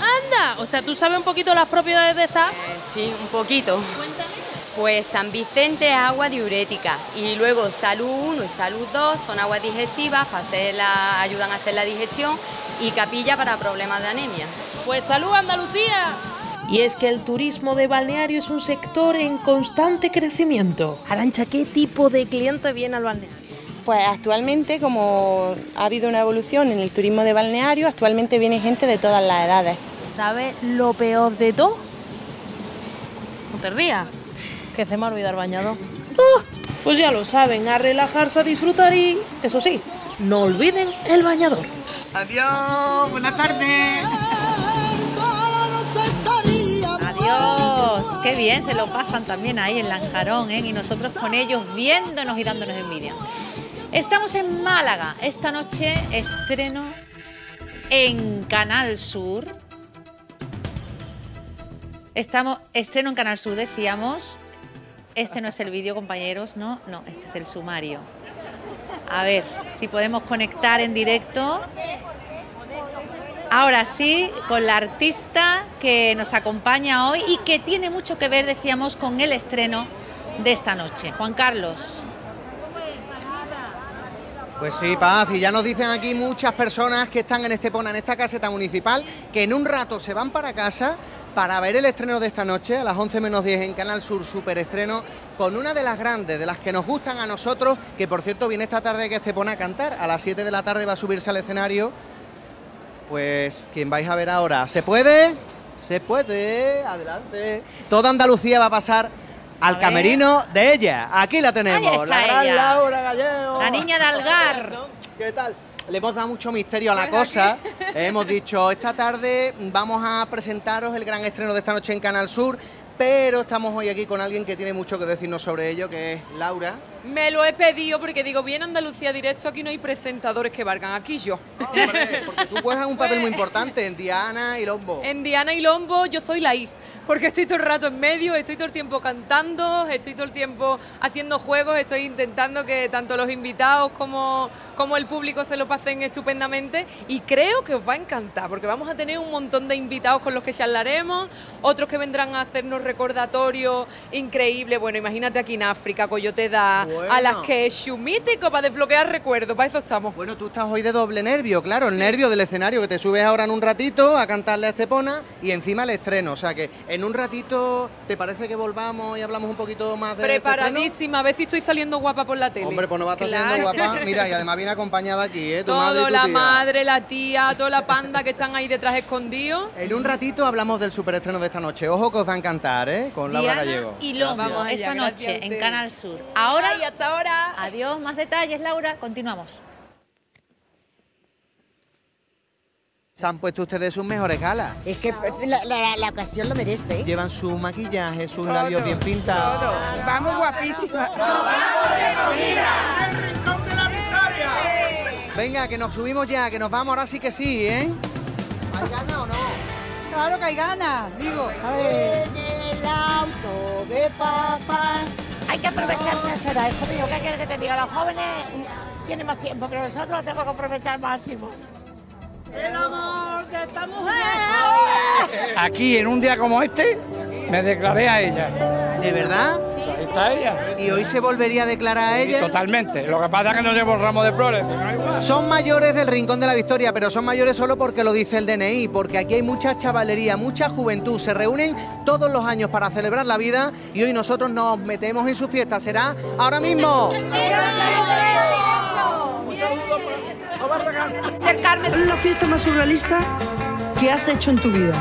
¡Anda! O sea, ¿tú sabes un poquito las propiedades de esta? Sí, un poquito. Cuéntame. Pues San Vicente es agua diurética y luego Salud 1 y Salud 2 son aguas digestivas para ayudan a hacer la digestión y Capilla para problemas de anemia. Pues Salud Andalucía. Y es que el turismo de balneario es un sector en constante crecimiento. Arantxa, ¿qué tipo de cliente viene al balneario? Pues actualmente, como ha habido una evolución en el turismo de balneario, actualmente viene gente de todas las edades. ¿Sabes lo peor de todo? No te rías, que se me ha olvidado el bañador. Pues ya lo saben, a relajarse, a disfrutar y, eso sí, no olviden el bañador. Adiós, buenas tardes. Dios, qué bien, se lo pasan también ahí en Lanjarón, ¿eh? Y nosotros con ellos viéndonos y dándonos envidia. Estamos en Málaga, esta noche estreno en Canal Sur. Estreno en Canal Sur, decíamos. Este no es el vídeo, compañeros, ¿no? No, este es el sumario. A ver, si podemos conectar en directo. Ahora sí, con la artista que nos acompaña hoy y que tiene mucho que ver, decíamos, con el estreno de esta noche. Juan Carlos. Pues sí, Paz, y ya nos dicen aquí muchas personas que están en Estepona, en esta caseta municipal, que en un rato se van para casa para ver el estreno de esta noche, a las 11:10 en Canal Sur, superestreno, con una de las grandes, de las que nos gustan a nosotros, que por cierto viene esta tarde que Estepona a cantar, a las 7 de la tarde va a subirse al escenario. Pues quien vais a ver ahora, se puede, adelante. Toda Andalucía va a pasar al camerino de ella. Aquí la tenemos, la gran ella. Laura Gallego. La niña de Algar. ¿Qué tal? Le hemos dado mucho misterio a la cosa. Hemos dicho, esta tarde vamos a presentaros el gran estreno de esta noche en Canal Sur, pero estamos hoy aquí con alguien que tiene mucho que decirnos sobre ello, que es Laura. Me lo he pedido porque digo, bien Andalucía Directo, aquí no hay presentadores que valgan, aquí yo. No, hombre, porque tú juegas un papel muy importante en Diana y Lombo. En Diana y Lombo yo soy la I, porque estoy todo el rato en medio, estoy todo el tiempo cantando, estoy todo el tiempo haciendo juegos, estoy intentando que tanto los invitados como el público se lo pasen estupendamente y creo que os va a encantar, porque vamos a tener un montón de invitados con los que charlaremos, otros que vendrán a hacernos recordatorio increíble. Bueno, imagínate aquí en África, Coyote Da, bueno. A las que es mítico para desbloquear recuerdos, para eso estamos. Bueno, tú estás hoy de doble nervio, claro, el nervio del escenario, que te subes ahora en un ratito a cantarle a Estepona y encima el estreno, o sea que En un ratito, ¿te parece que volvamos y hablamos un poquito más de... Preparadísima, a ver si estoy saliendo guapa por la tele. Hombre, pues no va a estar saliendo guapa. Mira, y además viene acompañada aquí, ¿eh? Tu madre y tu tía. Madre, la tía, toda la panda que están ahí detrás escondidos. En un ratito hablamos del superestreno de esta noche. Ojo que os va a encantar, ¿eh? Con Laura Gallego. Y Lombo, vamos esta noche en Canal Sur. Ahora y hasta ahora. Adiós, más detalles, Laura. Continuamos. Se han puesto ustedes sus mejores galas. Es que la ocasión lo merece. Llevan su maquillaje, sus labios bien pintados. Todo. Vamos guapísimas. ¡Nos vamos de comida! ¡El rincón de la victoria! ¡Sí! Venga, que nos subimos ya, que nos vamos ahora sí que sí, ¿eh? ¿Hay ganas o no? Claro que hay ganas, digo. A ver. En el auto de papá. Hay que aprovecharse esa edad, hijo mío. ¿Qué quieres que te diga? Los jóvenes tienen más tiempo, pero nosotros tenemos que aprovechar al máximo. El amor de esta mujer. Aquí, en un día como este, me declaré a ella. ¿De verdad? Ahí está ella. ¿Y hoy se volvería a declarar a ella? Totalmente. Lo que pasa es que no llevo ramos de flores. Son mayores del Rincón de la Victoria, pero son mayores solo porque lo dice el DNI, porque aquí hay mucha chavalería, mucha juventud. Se reúnen todos los años para celebrar la vida y hoy nosotros nos metemos en su fiesta. Será ahora mismo. La fiesta más surrealista que has hecho en tu vida.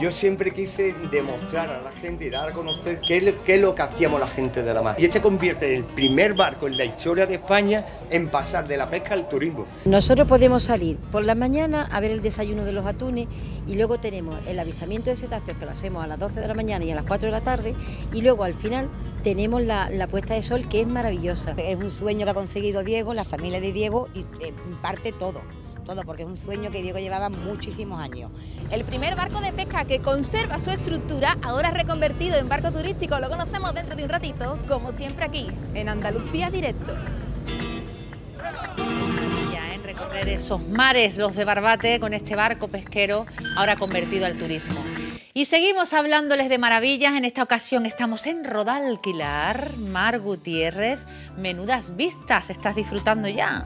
Yo siempre quise demostrar a la gente y dar a conocer qué es lo que hacíamos la gente de la mar. Y este convierte en el primer barco en la historia de España en pasar de la pesca al turismo. Nosotros podemos salir por la mañana a ver el desayuno de los atunes y luego tenemos el avistamiento de cetáceos, que lo hacemos a las 12 de la mañana y a las 4 de la tarde, y luego al final tenemos la puesta de sol, que es maravillosa. Es un sueño que ha conseguido Diego, la familia de Diego y en parte todo, porque es un sueño que Diego llevaba muchísimos años. El primer barco de pesca que conserva su estructura, ahora reconvertido en barco turístico, lo conocemos dentro de un ratito, como siempre aquí, en Andalucía Directo. Ya en recorrer esos mares, los de Barbate, con este barco pesquero, ahora convertido al turismo. Y seguimos hablándoles de maravillas. En esta ocasión estamos en Rodalquilar, Mar Gutiérrez. Menudas vistas estás disfrutando ya.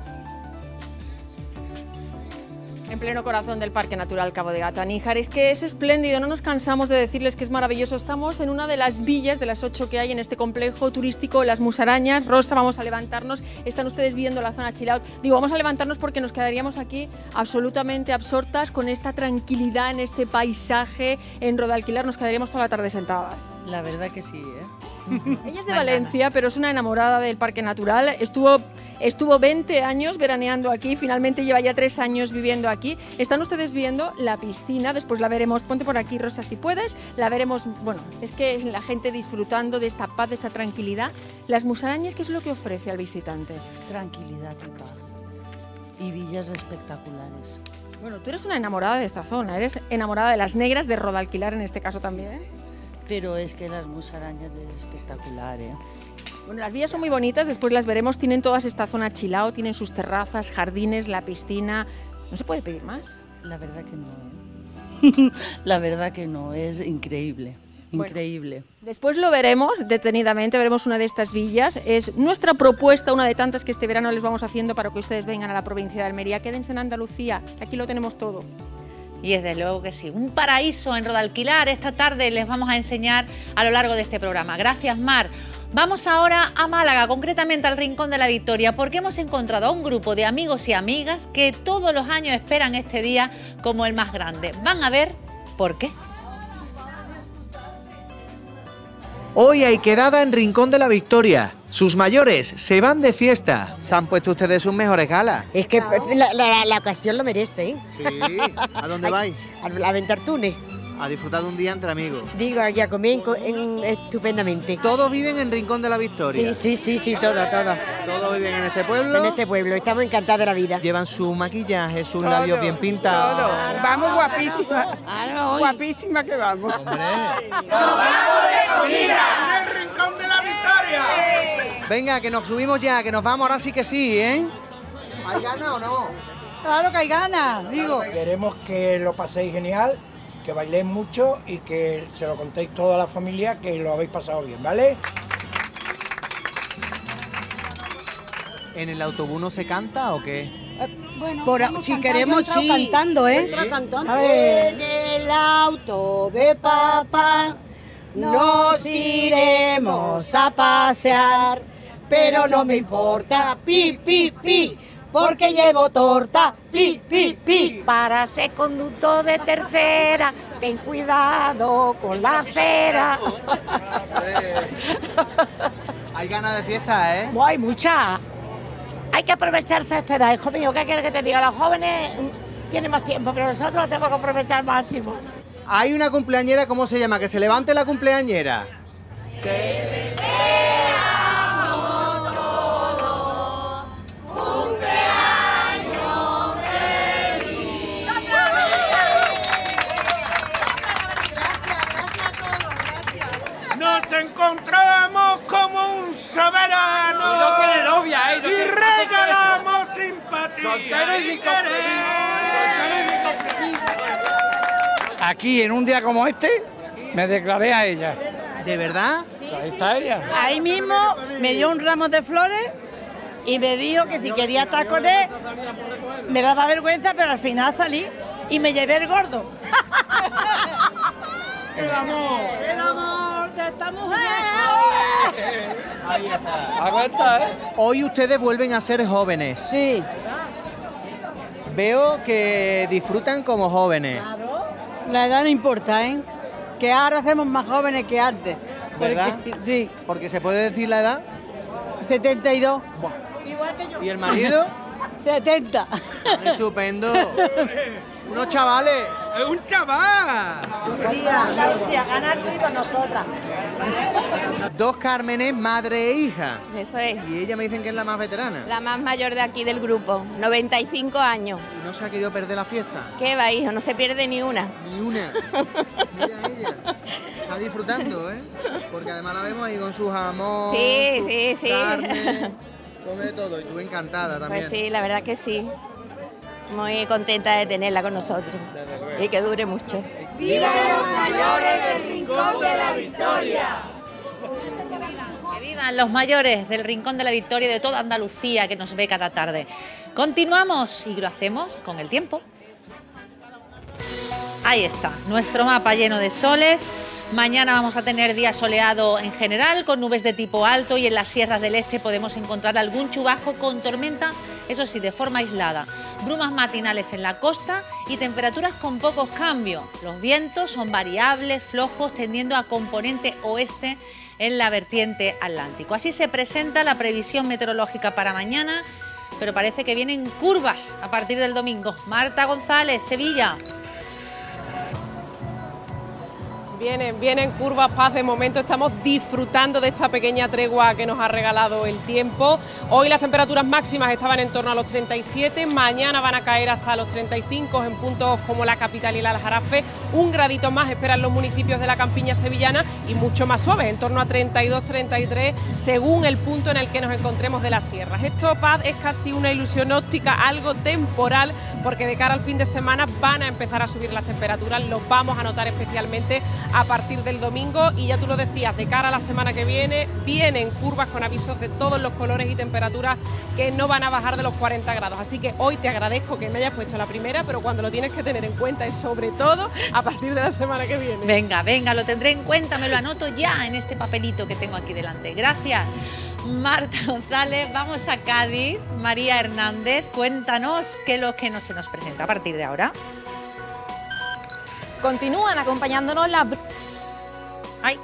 En pleno corazón del Parque Natural Cabo de Gata-Níjar. Es que es espléndido, no nos cansamos de decirles que es maravilloso. Estamos en una de las villas, de las 8 que hay en este complejo turístico, Las Musarañas. Rosa, vamos a levantarnos. Están ustedes viendo la zona chill out. Digo, vamos a levantarnos porque nos quedaríamos aquí absolutamente absortas con esta tranquilidad en este paisaje. En Rodalquilar nos quedaríamos toda la tarde sentadas. La verdad que sí, ¿eh? Ella es de Valencia, pero es una enamorada del Parque Natural. Estuvo 20 años veraneando aquí, finalmente lleva ya 3 años viviendo aquí. Están ustedes viendo la piscina, después la veremos, ponte por aquí, Rosa, si puedes. La veremos, bueno, es que la gente disfrutando de esta paz, de esta tranquilidad. Las Musarañas, ¿qué es lo que ofrece al visitante? Tranquilidad y paz. Y villas espectaculares. Bueno, tú eres una enamorada de esta zona, eres enamorada de Las Negras, de Rodalquilar en este caso también, ¿eh? Pero es que Las Musarañas es espectacular, ¿eh? Bueno, las villas son muy bonitas, después las veremos. Tienen toda esta zona chilao, tienen sus terrazas, jardines, la piscina. ¿No se puede pedir más? La verdad que no, ¿eh? La verdad que no, es increíble. Increíble. Bueno, después lo veremos detenidamente, veremos una de estas villas. Es nuestra propuesta, una de tantas que este verano les vamos haciendo para que ustedes vengan a la provincia de Almería. Quédense en Andalucía, que aquí lo tenemos todo. Y desde luego que sí, un paraíso en Rodalquilar. Esta tarde les vamos a enseñar a lo largo de este programa. Gracias, Mar. Vamos ahora a Málaga, concretamente al Rincón de la Victoria, porque hemos encontrado a un grupo de amigos y amigas que todos los años esperan este día como el más grande. Van a ver por qué. Hoy hay quedada en Rincón de la Victoria. Sus mayores se van de fiesta. Se han puesto ustedes sus mejores galas. Es que la ocasión lo merece, ¿eh? Sí. ¿A dónde vais? A Ventartune. A disfrutar de un día entre amigos. Digo, aquí a comer estupendamente. ¿Todos viven en Rincón de la Victoria? Sí, todos. ¿Todos viven en este pueblo? En este pueblo. Estamos encantados de la vida. Llevan su maquillaje, sus labios bien pintados. Todo. Vamos guapísimas. Guapísimas que vamos. ¡Hombre! ¡Nos vamos de comida! ¡En el Rincón de la Victoria! Venga, que nos subimos ya, que nos vamos ahora sí que sí, ¿eh? ¿Hay ganas o no? Claro que hay ganas, digo. Queremos que lo paséis genial, que bailéis mucho y que se lo contéis toda la familia, que lo habéis pasado bien, ¿vale? ¿En el autobús no se canta o qué? Bueno, si queremos, sí. Cantando, ¿eh? Cantando. En el auto de papá nos iremos a pasear, pero no me importa, pi, pi, pi, porque llevo torta, pi, pi, pi. Para ser conductor de tercera, ten cuidado con la cera. Hay ganas de fiesta, ¿eh? Hay muchas. Hay que aprovecharse a esta edad, hijo mío. ¿Qué quieres que te diga? Los jóvenes tienen más tiempo, pero nosotros tenemos que aprovechar al máximo. Hay una cumpleañera, ¿cómo se llama? Que se levante la cumpleañera. Que deseamos todos cumpleaños feliz. Gracias, gracias a todos, gracias. Nos encontramos como un soberano. Y no tiene novia, ¿eh? No, y regalamos simpatía y querer. Aquí, en un día como este, me declaré a ella. ¿De verdad? Ahí está ella. Ahí mismo me dio un ramo de flores y me dijo que si quería estar con él, me daba vergüenza, pero al final salí y me llevé el gordo. El amor. El amor de esta mujer. Ahí está. Aguanta, ¿eh? Hoy ustedes vuelven a ser jóvenes. Sí. Veo que disfrutan como jóvenes. La edad no importa, ¿eh? Que ahora hacemos más jóvenes que antes. ¿Verdad? Porque, sí. ¿Porque se puede decir la edad? 72. Buah. Igual que yo. ¿Y el marido? 70. Estupendo. Unos chavales. ¡Es un chaval! Andalucía, ganar tú y con nosotras. Dos Cármenes, madre e hija. Eso es. Y ella me dicen que es la más veterana. La más mayor de aquí del grupo, 95 años. ¿Y no se ha querido perder la fiesta? ¿Qué va, hijo? No se pierde ni una. Ni una. Mira ella. Está disfrutando, ¿eh? Porque además la vemos ahí con sus jamón. Sí, sus carne, come de todo. Y tú encantada también. Pues sí, la verdad que sí. Muy contenta de tenerla con nosotros y que dure mucho. ¡Viva los mayores del Rincón de la Victoria! ¡Que vivan los mayores del Rincón de la Victoria y de toda Andalucía que nos ve cada tarde! Continuamos y lo hacemos con el tiempo. Ahí está, nuestro mapa lleno de soles. Mañana vamos a tener día soleado en general, con nubes de tipo alto, y en las sierras del este podemos encontrar algún chubasco con tormenta, eso sí, de forma aislada. Brumas matinales en la costa y temperaturas con pocos cambios. Los vientos son variables, flojos, tendiendo a componente oeste en la vertiente atlántico. Así se presenta la previsión meteorológica para mañana, pero parece que vienen curvas a partir del domingo. Marta González, Sevilla. Vienen curvas, Paz. De momento estamos disfrutando de esta pequeña tregua que nos ha regalado el tiempo. Hoy las temperaturas máximas estaban en torno a los 37, mañana van a caer hasta los 35 en puntos como la capital y el Aljarafe. Un gradito más esperan los municipios de la campiña sevillana y mucho más suaves, en torno a 32-33, según el punto en el que nos encontremos de las sierras. Esto, Paz, es casi una ilusión óptica, algo temporal, porque de cara al fin de semana van a empezar a subir las temperaturas, los vamos a notar especialmente a partir del domingo, y ya tú lo decías, de cara a la semana que viene vienen curvas con avisos de todos los colores y temperaturas que no van a bajar de los 40 grados, así que hoy te agradezco que me hayas puesto la primera, pero cuando lo tienes que tener en cuenta es sobre todo a partir de la semana que viene. Venga, venga, lo tendré en cuenta, me lo anoto ya en este papelito que tengo aquí delante. Gracias, Marta González. Vamos a Cádiz. María Hernández, cuéntanos qué es lo que no se nos presenta a partir de ahora. Continúan acompañándonos las... Ay.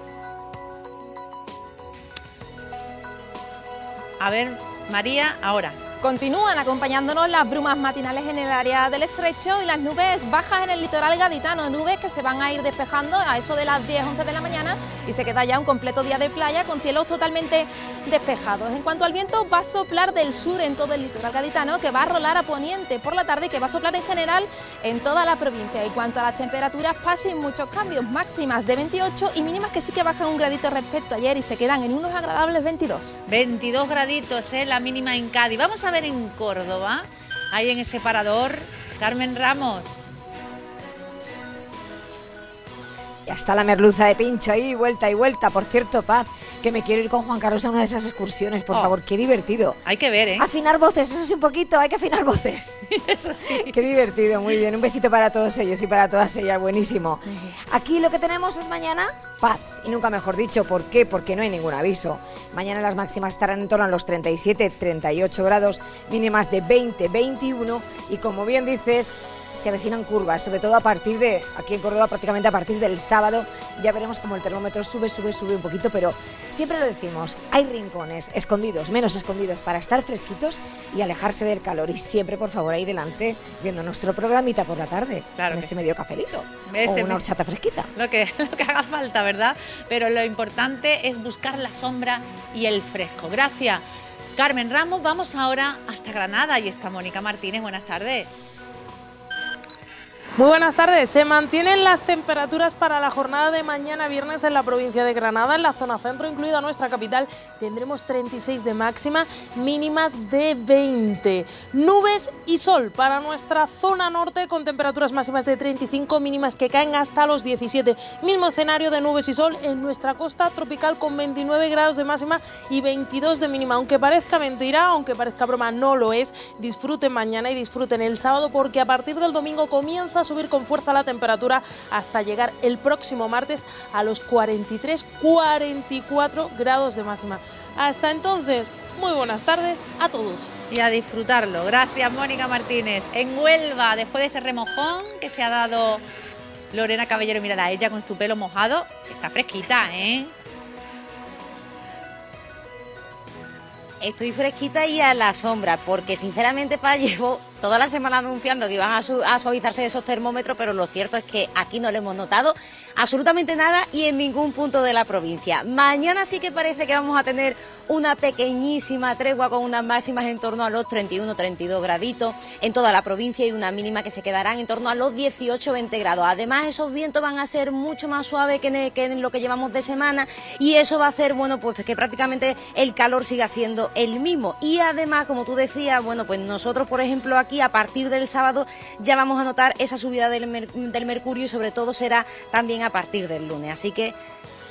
A ver, María, ahora. Continúan acompañándonos las brumas matinales en el área del Estrecho y las nubes bajas en el litoral gaditano, nubes que se van a ir despejando a eso de las 10-11 de la mañana y se queda ya un completo día de playa con cielos totalmente despejados. En cuanto al viento, va a soplar del sur en todo el litoral gaditano, que va a rolar a poniente por la tarde y que va a soplar en general en toda la provincia. En cuanto a las temperaturas, pasen muchos cambios, máximas de 28 y mínimas que sí que bajan un gradito respecto a ayer y se quedan en unos agradables 22. 22 graditos, la mínima en Cádiz. Vamos a ver en Córdoba, ahí en ese parador, Carmen Ramos. Ya está la merluza de pincho ahí, vuelta y vuelta. Por cierto, Paz, que me quiero ir con Juan Carlos a una de esas excursiones, por favor. Qué divertido. Hay que ver, ¿eh? Afinar voces, eso sí, un poquito, hay que afinar voces. Eso sí. Qué divertido, muy bien. Un besito para todos ellos y para todas ellas, buenísimo. Aquí lo que tenemos es mañana paz, y nunca mejor dicho. ¿Por qué? Porque no hay ningún aviso. Mañana las máximas estarán en torno a los 37, 38 grados, mínimas de 20, 21, y como bien dices, se avecinan curvas, sobre todo a partir de, aquí en Córdoba prácticamente a partir del sábado, ya veremos como el termómetro sube un poquito, pero siempre lo decimos, hay rincones escondidos, menos escondidos, para estar fresquitos y alejarse del calor, y siempre por favor ahí delante, viendo nuestro programita por la tarde, claro, con ese medio cafelito, o una horchata fresquita. Lo que haga falta, ¿verdad? Pero lo importante es buscar la sombra y el fresco. Gracias, Carmen Ramos. Vamos ahora hasta Granada y está Mónica Martínez. Buenas tardes. Muy buenas tardes. Se mantienen las temperaturas para la jornada de mañana viernes en la provincia de Granada. En la zona centro, incluida nuestra capital, tendremos 36 de máxima, mínimas de 20. Nubes y sol para nuestra zona norte, con temperaturas máximas de 35, mínimas que caen hasta los 17. Mismo escenario de nubes y sol en nuestra costa tropical, con 29 grados de máxima y 22 de mínima. Aunque parezca mentira, aunque parezca broma, no lo es. Disfruten mañana y disfruten el sábado, porque a partir del domingo comienza a subir con fuerza la temperatura hasta llegar el próximo martes a los 43-44 grados de máxima. Hasta entonces, muy buenas tardes a todos. Y a disfrutarlo. Gracias, Mónica Martínez. En Huelva, después de ese remojón que se ha dado Lorena Caballero, mírala, ella con su pelo mojado, está fresquita, ¿eh? Estoy fresquita y a la sombra, porque sinceramente, pa, llevo toda la semana anunciando que iban a suavizarse esos termómetros, pero lo cierto es que aquí no le hemos notado absolutamente nada y en ningún punto de la provincia. Mañana sí que parece que vamos a tener una pequeñísima tregua, con unas máximas en torno a los 31-32 graditos en toda la provincia y una mínima que se quedarán en torno a los 18-20 grados. Además, esos vientos van a ser mucho más suaves que en lo que llevamos de semana, y eso va a hacer, bueno, pues que prácticamente el calor siga siendo el mismo. Y además, como tú decías, bueno, pues nosotros, por ejemplo, aquí a partir del sábado ya vamos a notar esa subida del mercurio, y sobre todo será también a partir del lunes, así que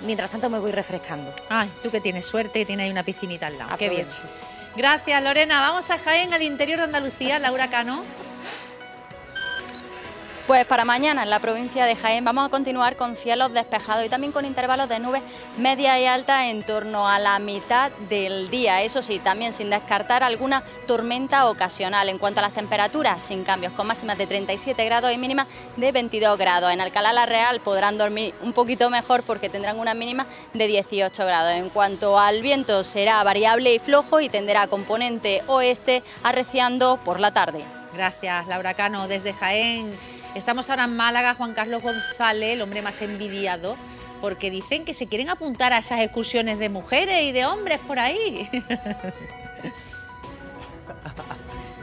mientras tanto me voy refrescando. Ay, tú que tienes suerte, que tienes ahí una piscinita al lado. Aprovecho. Qué bien. Gracias, Lorena. Vamos a Jaén, al interior de Andalucía. Laura Cano. Pues para mañana en la provincia de Jaén vamos a continuar con cielos despejados y también con intervalos de nubes media y alta en torno a la mitad del día. Eso sí, también sin descartar alguna tormenta ocasional. En cuanto a las temperaturas, sin cambios, con máximas de 37 grados y mínimas de 22 grados. En Alcalá la Real podrán dormir un poquito mejor, porque tendrán una mínima de 18 grados. En cuanto al viento, será variable y flojo y tenderá a componente oeste, arreciando por la tarde. Gracias, Laura Cano, desde Jaén. Estamos ahora en Málaga. Juan Carlos González, el hombre más envidiado, porque dicen que se quieren apuntar a esas excursiones de mujeres y de hombres por ahí.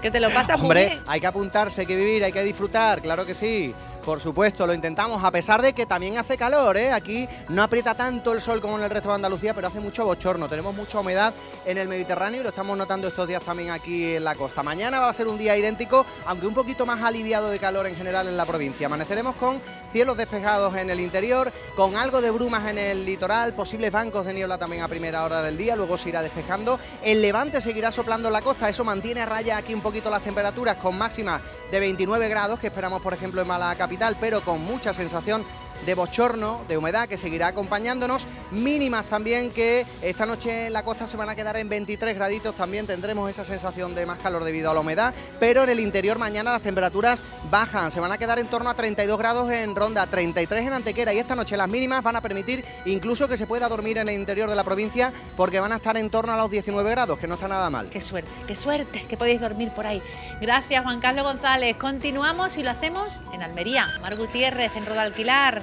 Que te lo pasas muy bien. Hombre, hay que apuntarse, hay que vivir, hay que disfrutar, claro que sí. Por supuesto, lo intentamos, a pesar de que también hace calor, ¿eh? Aquí no aprieta tanto el sol como en el resto de Andalucía, pero hace mucho bochorno. Tenemos mucha humedad en el Mediterráneo y lo estamos notando estos días también aquí en la costa. Mañana va a ser un día idéntico, aunque un poquito más aliviado de calor en general en la provincia. Amaneceremos con cielos despejados en el interior, con algo de brumas en el litoral, posibles bancos de niebla también a primera hora del día, luego se irá despejando. El levante seguirá soplando en la costa, eso mantiene a raya aquí un poquito las temperaturas, con máximas de 29 grados, que esperamos por ejemplo en Málaga capital, pero con mucha sensación de bochorno, de humedad, que seguirá acompañándonos. Mínimas también que esta noche en la costa se van a quedar en 23 graditos, también tendremos esa sensación de más calor debido a la humedad, pero en el interior mañana las temperaturas bajan, se van a quedar en torno a 32 grados en Ronda, 33 en Antequera, y esta noche las mínimas van a permitir incluso que se pueda dormir en el interior de la provincia, porque van a estar en torno a los 19 grados, que no está nada mal. Qué suerte, que podéis dormir por ahí. Gracias, Juan Carlos González. Continuamos y lo hacemos en Almería. Mar Gutiérrez, en Roda Alquilar.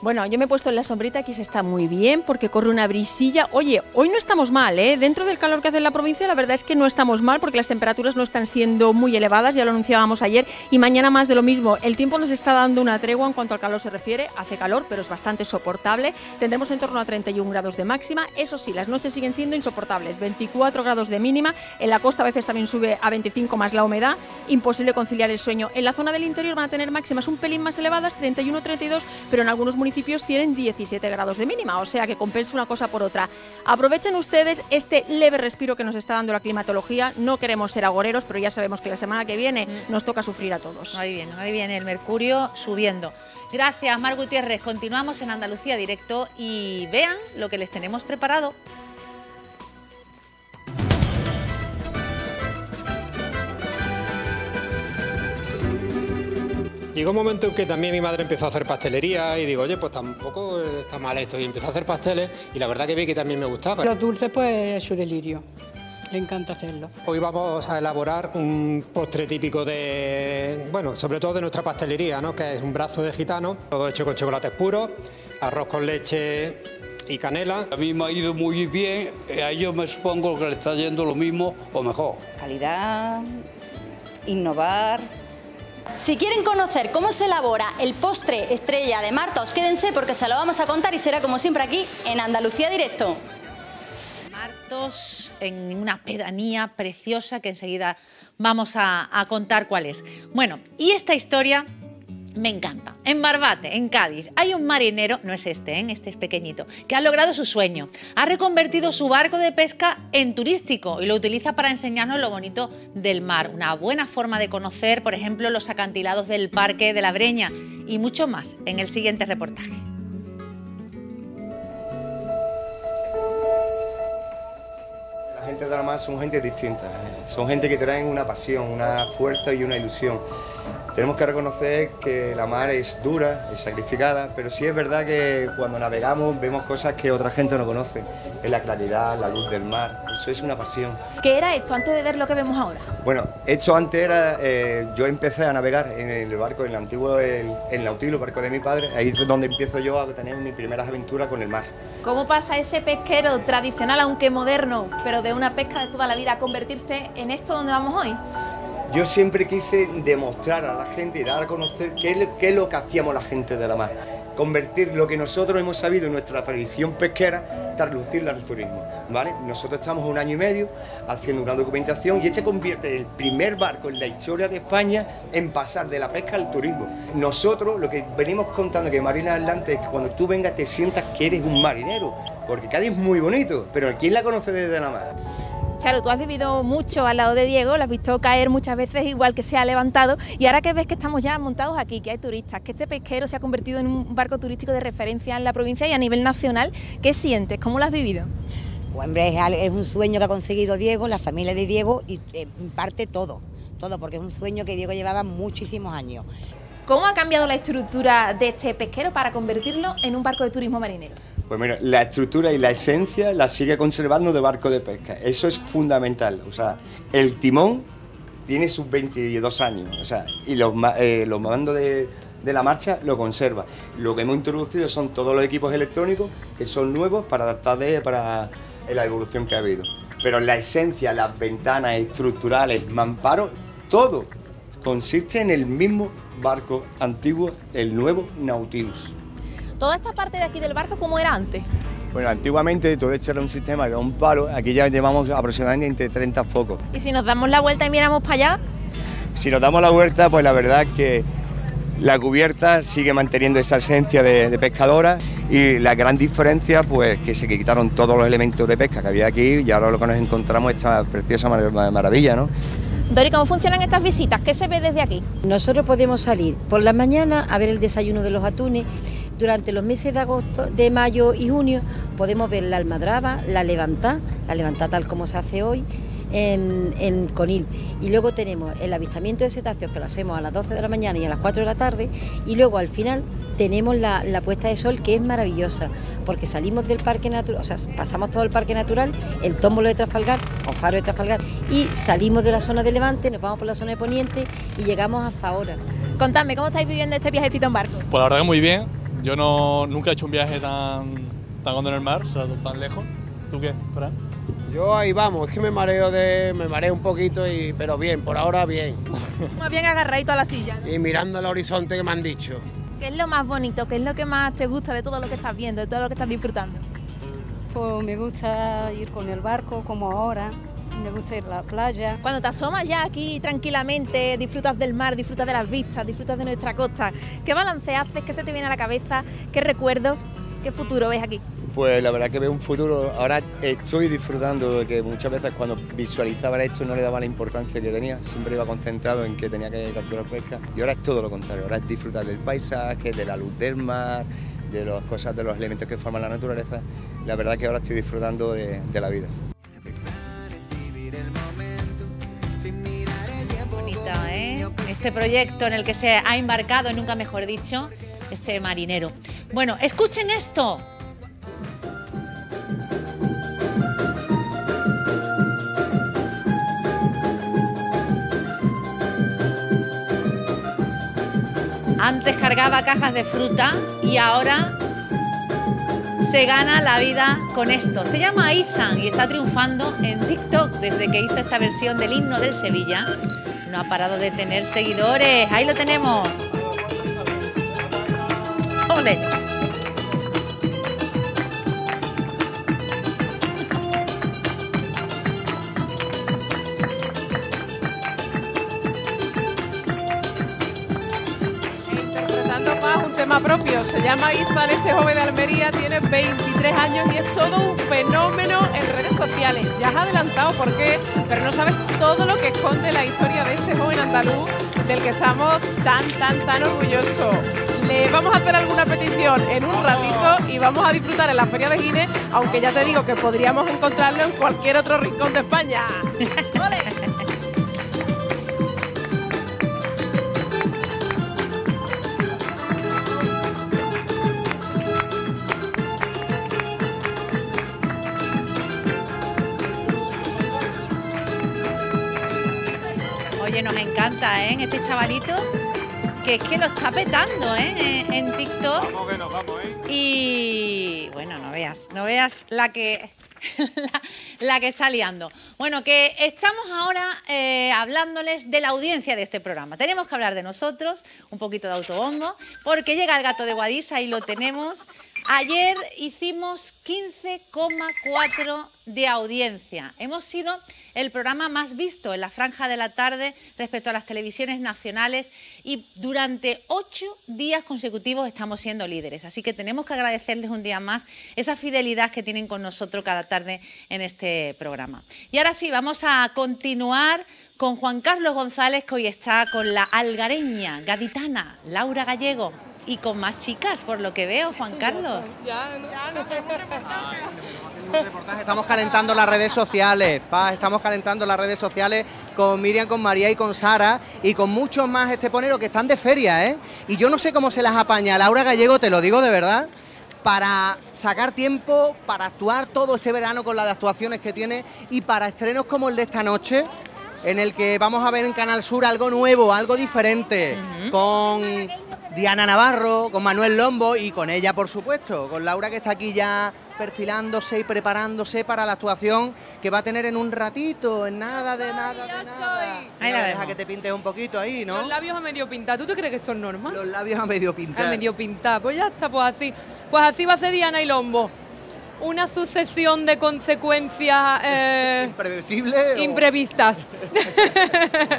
Bueno, yo me he puesto en la sombrita, aquí se está muy bien porque corre una brisilla. Oye, hoy no estamos mal, ¿eh? Dentro del calor que hace en la provincia, la verdad es que no estamos mal porque las temperaturas no están siendo muy elevadas, ya lo anunciábamos ayer, y mañana más de lo mismo. El tiempo nos está dando una tregua en cuanto al calor se refiere, hace calor, pero es bastante soportable. Tendremos en torno a 31 grados de máxima, eso sí, las noches siguen siendo insoportables, 24 grados de mínima, en la costa a veces también sube a 25 más la humedad, imposible conciliar el sueño. En la zona del interior van a tener máximas un pelín más elevadas, 31, 32, pero en algunos municipios tienen 17 grados de mínima, o sea que compensa una cosa por otra. Aprovechen ustedes este leve respiro que nos está dando la climatología, no queremos ser agoreros, pero ya sabemos que la semana que viene nos toca sufrir a todos. Muy bien, el mercurio subiendo. Gracias, Mar Gutiérrez, continuamos en Andalucía Directo y vean lo que les tenemos preparado. Llegó un momento en que también mi madre empezó a hacer pastelería y digo, oye, pues tampoco está mal esto. Y empezó a hacer pasteles y la verdad que vi que también me gustaba. Los dulces, pues, es su delirio. Le encanta hacerlo. Hoy vamos a elaborar un postre típico de, bueno, sobre todo de nuestra pastelería, ¿no? Que es un brazo de gitano, todo hecho con chocolates puros, arroz con leche y canela. A mí me ha ido muy bien, a ellos me supongo que le está yendo lo mismo o mejor. Calidad, innovar. Si quieren conocer cómo se elabora el postre estrella de Marta, os quédense porque se lo vamos a contar y será como siempre aquí en Andalucía Directo. Martos en una pedanía preciosa que enseguida vamos a contar cuál es. Bueno, y esta historia me encanta. En Barbate, en Cádiz, hay un marinero, no es este, ¿eh? Este es pequeñito, que ha logrado su sueño. Ha reconvertido su barco de pesca en turístico y lo utiliza para enseñarnos lo bonito del mar. Una buena forma de conocer, por ejemplo, los acantilados del Parque de la Breña y mucho más en el siguiente reportaje. La gente de la mar son gente distinta, son gente que traen una pasión, una fuerza y una ilusión. Tenemos que reconocer que la mar es dura, es sacrificada, pero sí es verdad que cuando navegamos vemos cosas que otra gente no conoce. Es la claridad, la luz del mar, eso es una pasión. ¿Qué era esto antes de ver lo que vemos ahora? Bueno, esto antes era, yo empecé a navegar en el barco, en el antiguo, el Nautilus, el barco de mi padre, ahí es donde empiezo yo a tener mis primeras aventuras con el mar. ¿Cómo pasa ese pesquero tradicional, aunque moderno, pero de una pesca de toda la vida, a convertirse en esto donde vamos hoy? Yo siempre quise demostrar a la gente y dar a conocer qué es lo que hacíamos la gente de la mar. Convertir lo que nosotros hemos sabido en nuestra tradición pesquera, traducirla al turismo, ¿vale? Nosotros estamos un año y medio haciendo una documentación y este convierte el primer barco en la historia de España en pasar de la pesca al turismo. Nosotros, lo que venimos contando que Marina Atlante es que cuando tú vengas te sientas que eres un marinero, porque Cádiz es muy bonito, pero ¿quién la conoce desde la mar? Charo, tú has vivido mucho al lado de Diego, lo has visto caer muchas veces igual que se ha levantado y ahora que ves que estamos ya montados aquí, que hay turistas, que este pesquero se ha convertido en un barco turístico de referencia en la provincia y a nivel nacional, ¿qué sientes? ¿Cómo lo has vivido? Pues hombre, es un sueño que ha conseguido Diego, la familia de Diego y en parte todo, porque es un sueño que Diego llevaba muchísimos años. ¿Cómo ha cambiado la estructura de este pesquero para convertirlo en un barco de turismo marinero? Pues mira, la estructura y la esencia la sigue conservando de barco de pesca, eso es fundamental, o sea, el timón tiene sus 22 años, o sea, y los mandos de la marcha lo conserva. Lo que hemos introducido son todos los equipos electrónicos que son nuevos para adaptar para la evolución que ha habido, pero la esencia, las ventanas estructurales, mamparos, todo consiste en el mismo barco antiguo, el nuevo Nautilus. Toda esta parte de aquí del barco, ¿cómo era antes? Bueno, antiguamente todo esto era un sistema, era un palo. Aquí ya llevamos aproximadamente entre 30 focos. ¿Y si nos damos la vuelta y miramos para allá? Si nos damos la vuelta, pues la verdad es que la cubierta sigue manteniendo esa esencia de pescadora y la gran diferencia, pues que se quitaron todos los elementos de pesca que había aquí y ahora lo que nos encontramos es esta preciosa maravilla, ¿no? Dori, ¿cómo funcionan estas visitas? ¿Qué se ve desde aquí? Nosotros podemos salir por la mañana a ver el desayuno de los atunes. Durante los meses de agosto, de mayo y junio podemos ver la almadraba, la levantá tal como se hace hoy en Conil. Y luego tenemos el avistamiento de cetáceos que lo hacemos a las 12 de la mañana y a las 4 de la tarde. Y luego al final tenemos la puesta de sol que es maravillosa porque salimos del Parque Natural, o sea, pasamos todo el Parque Natural, el tómbolo de Trafalgar o faro de Trafalgar y salimos de la zona de Levante, nos vamos por la zona de Poniente y llegamos a Zahora. Contadme, ¿cómo estáis viviendo este viajecito en barco? Pues la verdad que muy bien. Yo nunca he hecho un viaje tan hondo en el mar, o sea, tan lejos. ¿Tú qué, Fran? Yo ahí vamos, es que me mareo un poquito, pero bien, por ahora bien. Más bien agarradito a la silla, ¿no? Y mirando al horizonte que me han dicho. ¿Qué es lo más bonito? ¿Qué es lo que más te gusta de todo lo que estás viendo, de todo lo que estás disfrutando? Pues me gusta ir con el barco, como ahora. Me gusta ir a la playa. Cuando te asomas ya aquí tranquilamente, disfrutas del mar, disfrutas de las vistas, disfrutas de nuestra costa. ¿Qué balance haces? ¿Qué se te viene a la cabeza? ¿Qué recuerdos? ¿Qué futuro ves aquí? Pues la verdad que veo un futuro. Ahora estoy disfrutando, que muchas veces cuando visualizaba esto no le daba la importancia que tenía. Siempre iba concentrado en que tenía que capturar pesca. Y ahora es todo lo contrario. Ahora es disfrutar del paisaje, de la luz del mar, de las cosas, de los elementos que forman la naturaleza. La verdad que ahora estoy disfrutando de la vida. Este proyecto en el que se ha embarcado, nunca mejor dicho, este marinero. Bueno, escuchen esto. Antes cargaba cajas de fruta y ahora se gana la vida con esto. Se llama Izan y está triunfando en TikTok desde que hizo esta versión del himno del Sevilla. No ha parado de tener seguidores. Ahí lo tenemos. ¡Ole! Interpretando más un tema propio. Se llama Izan, este joven de Almería. Tiene 23 años y es todo un fenómeno en redes sociales. Ya has adelantado por qué, pero no sabes todo lo que esconde la historia de este joven andaluz del que estamos tan orgullosos. Le vamos a hacer alguna petición en un ratito y vamos a disfrutar en la Feria de Gine, aunque ya te digo que podríamos encontrarlo en cualquier otro rincón de España. ¡Vale! Este chavalito, que es que lo está petando, en TikTok. Vamos que nos vamos, Y bueno, no veas la que está liando. Bueno, que estamos ahora hablándoles de la audiencia de este programa. Tenemos que hablar de nosotros, un poquito de autobombo, porque llega el gato de Guadix y lo tenemos. Ayer hicimos 15,4 de audiencia. Hemos sido el programa más visto en la franja de la tarde respecto a las televisiones nacionales y durante 8 días consecutivos estamos siendo líderes. Así que tenemos que agradecerles un día más esa fidelidad que tienen con nosotros cada tarde en este programa. Y ahora sí, vamos a continuar con Juan Carlos González, que hoy está con la algareña gaditana Laura Gallego. Y con más chicas, por lo que veo, Juan Carlos. Ya no tenemos reportaje. Estamos calentando las redes sociales, estamos calentando las redes sociales con Miriam, con María y con Sara y con muchos más esteponeros que están de feria, Y yo no sé cómo se las apaña Laura Gallego, te lo digo de verdad, para sacar tiempo, para actuar todo este verano con las actuaciones que tiene y para estrenos como el de esta noche, en el que vamos a ver en Canal Sur algo nuevo, algo diferente, con Diana Navarro, con Manuel Lombo y con ella, por supuesto, con Laura, que está aquí ya perfilándose y preparándose para la actuación que va a tener en un ratito, en nada. Mira, deja que te pintes un poquito ahí, ¿no? Los labios a medio pintar, ¿tú te crees que esto es normal? Los labios a medio pintar. A medio pintar, pues ya está, pues así va a ser Diana y Lombo. Una sucesión de consecuencias imprevistas.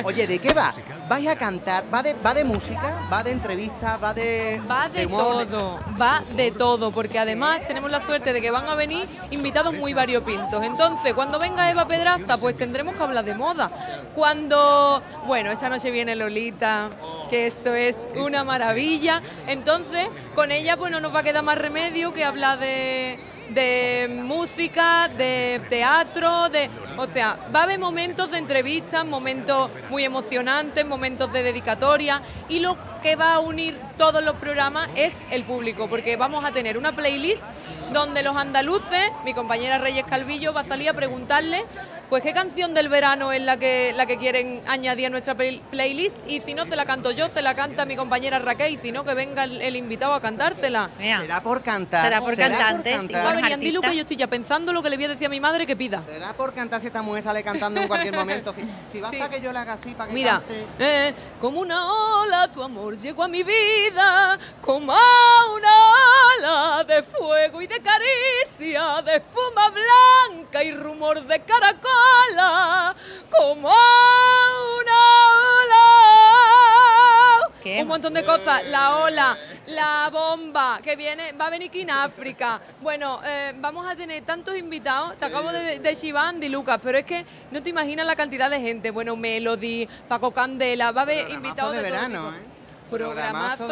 Oye, ¿de qué va? ¿Vais a cantar? ¿Va de música? ¿Va de entrevistas? ¿Va de humor? Todo, va de todo, porque además tenemos la suerte de que van a venir invitados muy variopintos. Entonces, cuando venga Eva Pedraza, pues tendremos que hablar de moda. Cuando, bueno, esta noche viene Lolita, que eso es una maravilla. Entonces, con ella pues no nos va a quedar más remedio que hablar de música, de teatro, o sea, va a haber momentos de entrevistas, momentos muy emocionantes, momentos de dedicatoria, y lo que va a unir todos los programas es el público, porque vamos a tener una playlist donde los andaluces, mi compañera Reyes Calvillo va a salir a preguntarle pues qué canción del verano es la que quieren añadir a nuestra playlist, y si no se la canto yo, se la canta mi compañera Raquel, y si no que venga el invitado a cantártela. Será por cantar. Será por cantante. Va a venir Andy Luca y yo estoy ya pensando lo que le voy a decir a mi madre que pida. Será por cantar si esta mujer sale cantando en cualquier momento. Si basta que yo la haga así para que cante. Como una ola tu amor llegó a mi vida, como una ala de fuego y de caricia, de espuma blanca y rumor de caracol. Como una ola. ¿Qué? Un montón de cosas. La ola, la bomba que viene, va a venir aquí en África. Bueno, vamos a tener tantos invitados. Te acabo de chivar Andy Lucas, pero es que no te imaginas la cantidad de gente. Bueno, Melody, Paco Candela, va a haber invitados de verano, ¿eh? Programazo,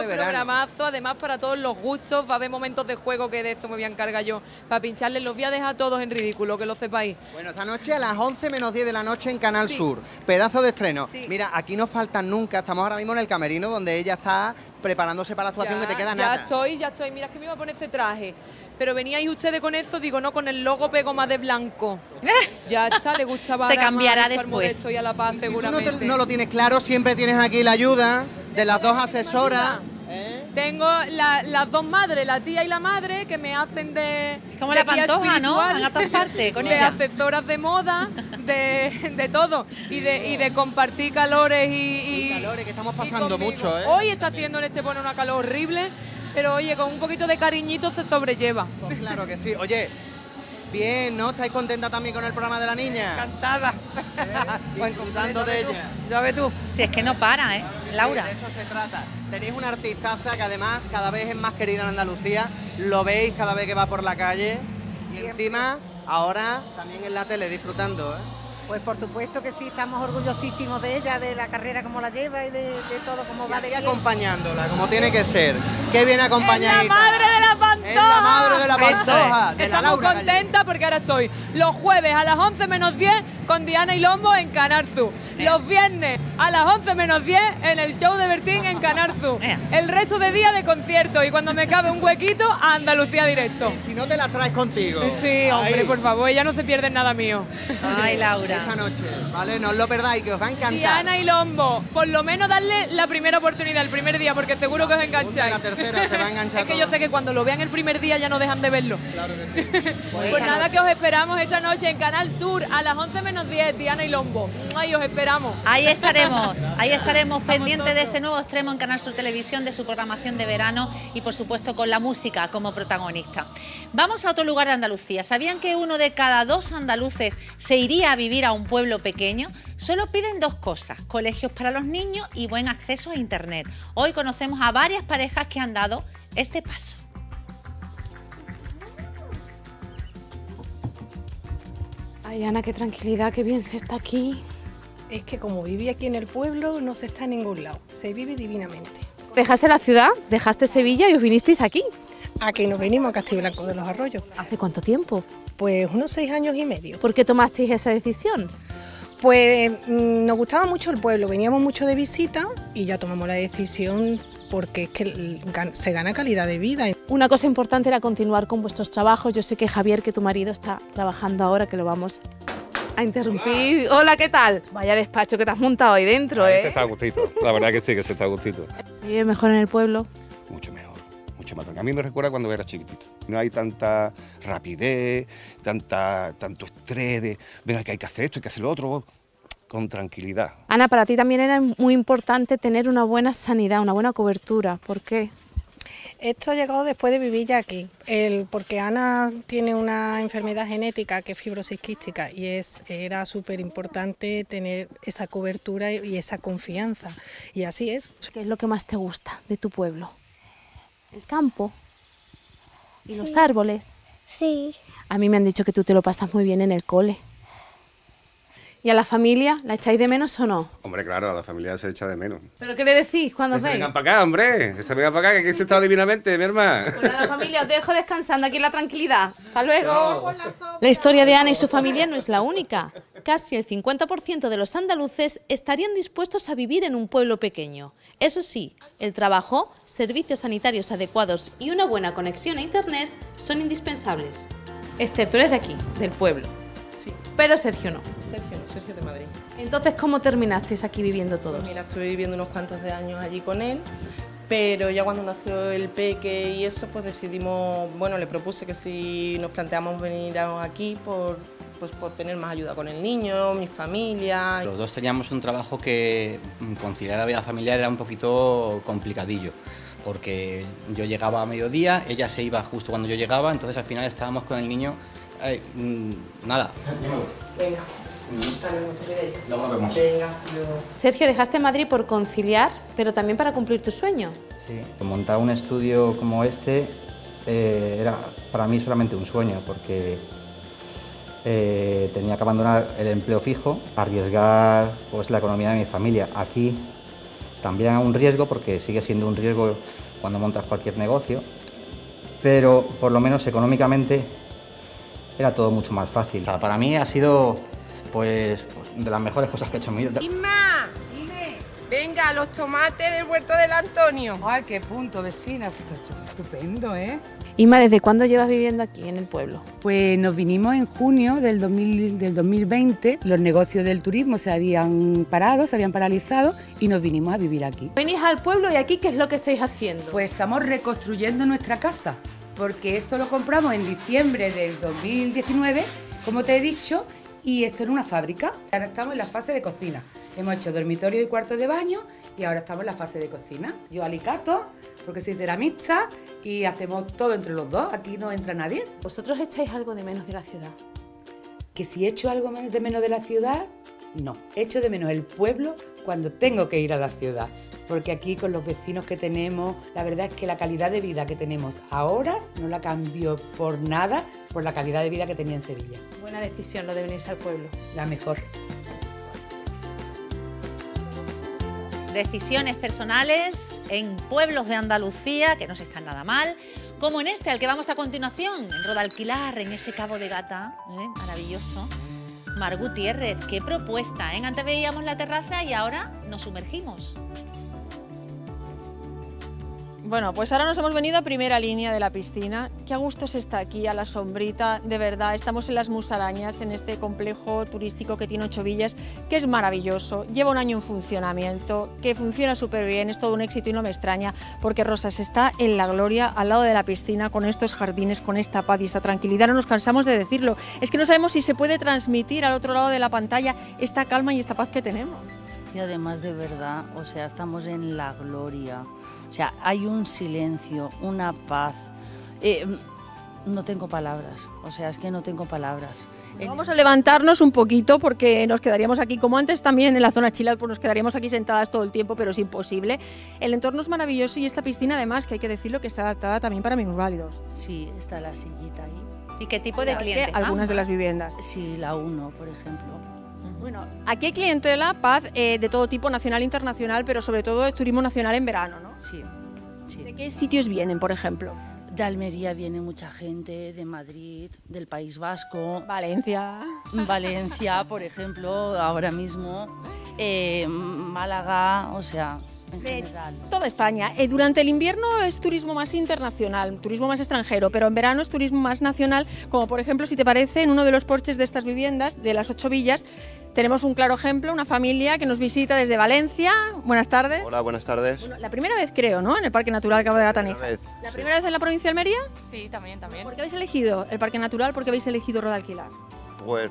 además para todos los gustos. Va a haber momentos de juego, que de esto me voy a encargar yo, para pincharles, los voy a dejar todos en ridículo, que lo sepáis. Bueno, esta noche a las 11:10 de la noche en Canal Sur, pedazo de estreno. Mira, aquí no faltan nunca, estamos ahora mismo en el camerino donde ella está preparándose para la actuación, que te queda nada. Ya estoy, mira, es que me iba a poner ese traje, pero veníais ustedes con esto, digo, no, con el logo pego más de blanco. Ya está, le gustaba. Se cambiará después. Y a la paz, seguramente. Si tú no lo tienes claro, siempre tienes aquí la ayuda de las dos asesoras. Tengo las dos madres, la tía y la madre, que me hacen de... Como de la Pantoja, ¿no? Van a todas partes con ella. De asesoras de moda, de todo. Y de compartir calores y calores, que estamos pasando mucho, ¿eh? Hoy está haciendo en este bueno una calor horrible, pero oye, con un poquito de cariñito se sobrelleva. Pues claro que sí. Oye, bien, ¿no? ¿Estáis contenta también con el programa de la niña? Encantada. Disfrutando de ella. Ya ves tú. Si es que no para, ¿eh? Claro que Laura. Sí, de eso se trata. Tenéis una artistaza que además cada vez es más querida en Andalucía. Lo veis cada vez que va por la calle. Y encima, ahora también en la tele, disfrutando, ¿eh? Pues por supuesto que sí, estamos orgullosísimos de ella, de la carrera como la lleva y de todo como va de bien. Y acompañándola, como tiene que ser. Qué bien acompañadita. ¡Es la madre de la Pantoja! ¡Es la madre de la Pantoja! Es. De la Laura Gallego. Estamos contentas porque ahora estoy los jueves a las 11:10 con Diana y Lombo en Canal Sur. Los viernes a las 11:10 en el show de Bertín en Canal Sur. El resto de día de concierto, y cuando me cabe un huequito, a Andalucía Directo. Y si no te la traes contigo. Sí, hombre, por favor, ya no se pierde nada mío. Ay, Laura. Esta noche, ¿vale? No os lo perdáis, que os va a encantar. Diana y Lombo, por lo menos darle la primera oportunidad, el primer día, porque seguro que os engancháis. La tercera se va a enganchar. Es que yo sé que cuando lo vean el primer día ya no dejan de verlo. Claro que sí. Pues nada, que os esperamos esta noche en Canal Sur a las 11:10, Diana y Lombo. Ahí os esperamos. Ahí estaremos pendientes de ese nuevo extremo en Canal Sur Televisión, de su programación de verano y, por supuesto, con la música como protagonista. Vamos a otro lugar de Andalucía. ¿Sabían que uno de cada dos andaluces se iría a vivir a un pueblo pequeño? Solo piden dos cosas: colegios para los niños y buen acceso a internet. Hoy conocemos a varias parejas que han dado este paso. Ay, Ana, qué tranquilidad, qué bien se está aquí. Es que como viví aquí en el pueblo, no se está en ningún lado, se vive divinamente. Dejaste la ciudad, dejaste Sevilla y os vinisteis aquí. Aquí nos venimos a Castiblanco de los Arroyos. ¿Hace cuánto tiempo? Pues unos 6 años y medio. ¿Por qué tomasteis esa decisión? Pues nos gustaba mucho el pueblo, veníamos mucho de visita y ya tomamos la decisión porque es que se gana calidad de vida. Una cosa importante era continuar con vuestros trabajos. Yo sé que Javier, que tu marido, está trabajando ahora, que lo vamos a interrumpir. Hola, ¿qué tal? Vaya despacho que te has montado ahí dentro, ¿eh? Se está a gustito, la verdad que sí, que se está a gustito. ¿Se vive mejor en el pueblo? Mucho mejor. A mí me recuerda cuando era chiquitito. No hay tanta rapidez, tanto estrés de, venga, que hay que hacer esto, hay que hacer lo otro, con tranquilidad. Ana, para ti también era muy importante tener una buena sanidad, una buena cobertura. ¿Por qué? Esto ha llegado después de vivir ya aquí, porque Ana tiene una enfermedad genética que es fibrosis quística y era súper importante tener esa cobertura y esa confianza, y así es. ¿Qué es lo que más te gusta de tu pueblo? El campo y los árboles. Sí. A mí me han dicho que tú te lo pasas muy bien en el cole. ¿Y a la familia la echáis de menos o no? Hombre, claro, a la familia se echa de menos. ¿Pero qué le decís cuando os veis? Que se vengan para acá, hombre, que se vengan para acá, que aquí se está divinamente, mi hermana. Pues nada, familia, os dejo descansando aquí en la tranquilidad. Hasta luego. No. La historia de Ana y su familia no es la única. Casi el 50% de los andaluces estarían dispuestos a vivir en un pueblo pequeño. Eso sí, el trabajo, servicios sanitarios adecuados y una buena conexión a internet son indispensables. Esther, tú eres de aquí, del pueblo. Sí. Pero Sergio no. Sergio no, Sergio de Madrid. Entonces, ¿cómo terminasteis aquí viviendo todos? Pues mira, estuve viviendo unos cuantos de años allí con él, pero ya cuando nació el peque y eso, pues decidimos, bueno, le propuse que si nos planteamos venir aquí por tener más ayuda con el niño, mi familia. Los dos teníamos un trabajo que conciliar la vida familiar era un poquito complicadillo, porque yo llegaba a mediodía, ella se iba justo cuando yo llegaba, entonces al final estábamos con el niño. Nada. Venga. Luego nos vemos. Venga. Sergio, dejaste Madrid por conciliar, pero también para cumplir tu sueño. Sí. Montar un estudio como este era para mí solamente un sueño, porque tenía que abandonar el empleo fijo, arriesgar pues la economía de mi familia. Aquí también es un riesgo, porque sigue siendo un riesgo cuando montas cualquier negocio, pero por lo menos económicamente era todo mucho más fácil. O sea, para mí ha sido pues de las mejores cosas que he hecho en mi vida. ¡Inma! Dime. Venga, los tomates del huerto del Antonio. ¡Ay, qué punto, vecina! Estupendo, ¿eh? Inma, ¿desde cuándo llevas viviendo aquí en el pueblo? Pues nos vinimos en junio del 2020. Los negocios del turismo se habían parado, se habían paralizado y nos vinimos a vivir aquí. Venís al pueblo y aquí, ¿qué es lo que estáis haciendo? Pues estamos reconstruyendo nuestra casa, porque esto lo compramos en diciembre del 2019, como te he dicho, y esto en una fábrica. Ahora estamos en la fase de cocina. Hemos hecho dormitorio y cuarto de baño y ahora estamos en la fase de cocina. Yo alicato, porque soy ceramista, y hacemos todo entre los dos, aquí no entra nadie. ¿Vosotros echáis algo de menos de la ciudad? Que si he hecho algo de menos de la ciudad, no. Echo de menos el pueblo cuando tengo que ir a la ciudad, porque aquí con los vecinos que tenemos, la verdad es que la calidad de vida que tenemos ahora no la cambio por nada, por la calidad de vida que tenía en Sevilla. Buena decisión lo de venirse al pueblo. La mejor. Decisiones personales en pueblos de Andalucía, que no se están nada mal, como en este al que vamos a continuación, en Rodalquilar, en ese Cabo de Gata, maravilloso. Mar Gutiérrez, qué propuesta, ¿eh? Antes veíamos la terraza y ahora nos sumergimos. Bueno, pues ahora nos hemos venido a primera línea de la piscina. Qué a gusto se está aquí, a la sombrita, de verdad. Estamos en Las Musarañas, en este complejo turístico que tiene 8 villas, que es maravilloso. Lleva un año en funcionamiento, que funciona súper bien, es todo un éxito y no me extraña, porque Rosas está en la gloria, al lado de la piscina, con estos jardines, con esta paz y esta tranquilidad. No nos cansamos de decirlo. Es que no sabemos si se puede transmitir al otro lado de la pantalla esta calma y esta paz que tenemos. Y además, de verdad, o sea, estamos en la gloria. O sea, hay un silencio, una paz. No tengo palabras, o sea, es que no tengo palabras. Vamos a levantarnos un poquito porque nos quedaríamos aquí, como antes también en la zona chila, pues nos quedaríamos aquí sentadas todo el tiempo, pero es imposible. El entorno es maravilloso y esta piscina, además, que hay que decirlo, que está adaptada también para minusválidos. Sí, está la sillita ahí. ¿Y qué tipo de clientes? Algunas de las viviendas. Sí, la 1, por ejemplo. Bueno, aquí hay clientela, paz, de todo tipo, nacional e internacional, pero sobre todo de turismo nacional en verano, ¿no? Sí, sí. ¿De qué sitios vienen, por ejemplo? De Almería viene mucha gente, de Madrid, del País Vasco. Valencia. Valencia, por ejemplo, ahora mismo. Málaga, o sea, en general. Toda España. Durante el invierno es turismo más internacional, turismo más extranjero, pero en verano es turismo más nacional, como por ejemplo, si te parece, en uno de los porches de estas viviendas, de las 8 villas, tenemos un claro ejemplo, una familia que nos visita desde Valencia. Buenas tardes. Hola, buenas tardes. Bueno, la primera vez, creo, ¿no?, en el Parque Natural Cabo de Gata-Níjar. ¿La primera vez en la provincia de Almería? Sí, también. ¿Por qué habéis elegido el Parque Natural? ¿Por qué habéis elegido Rodalquilar? Pues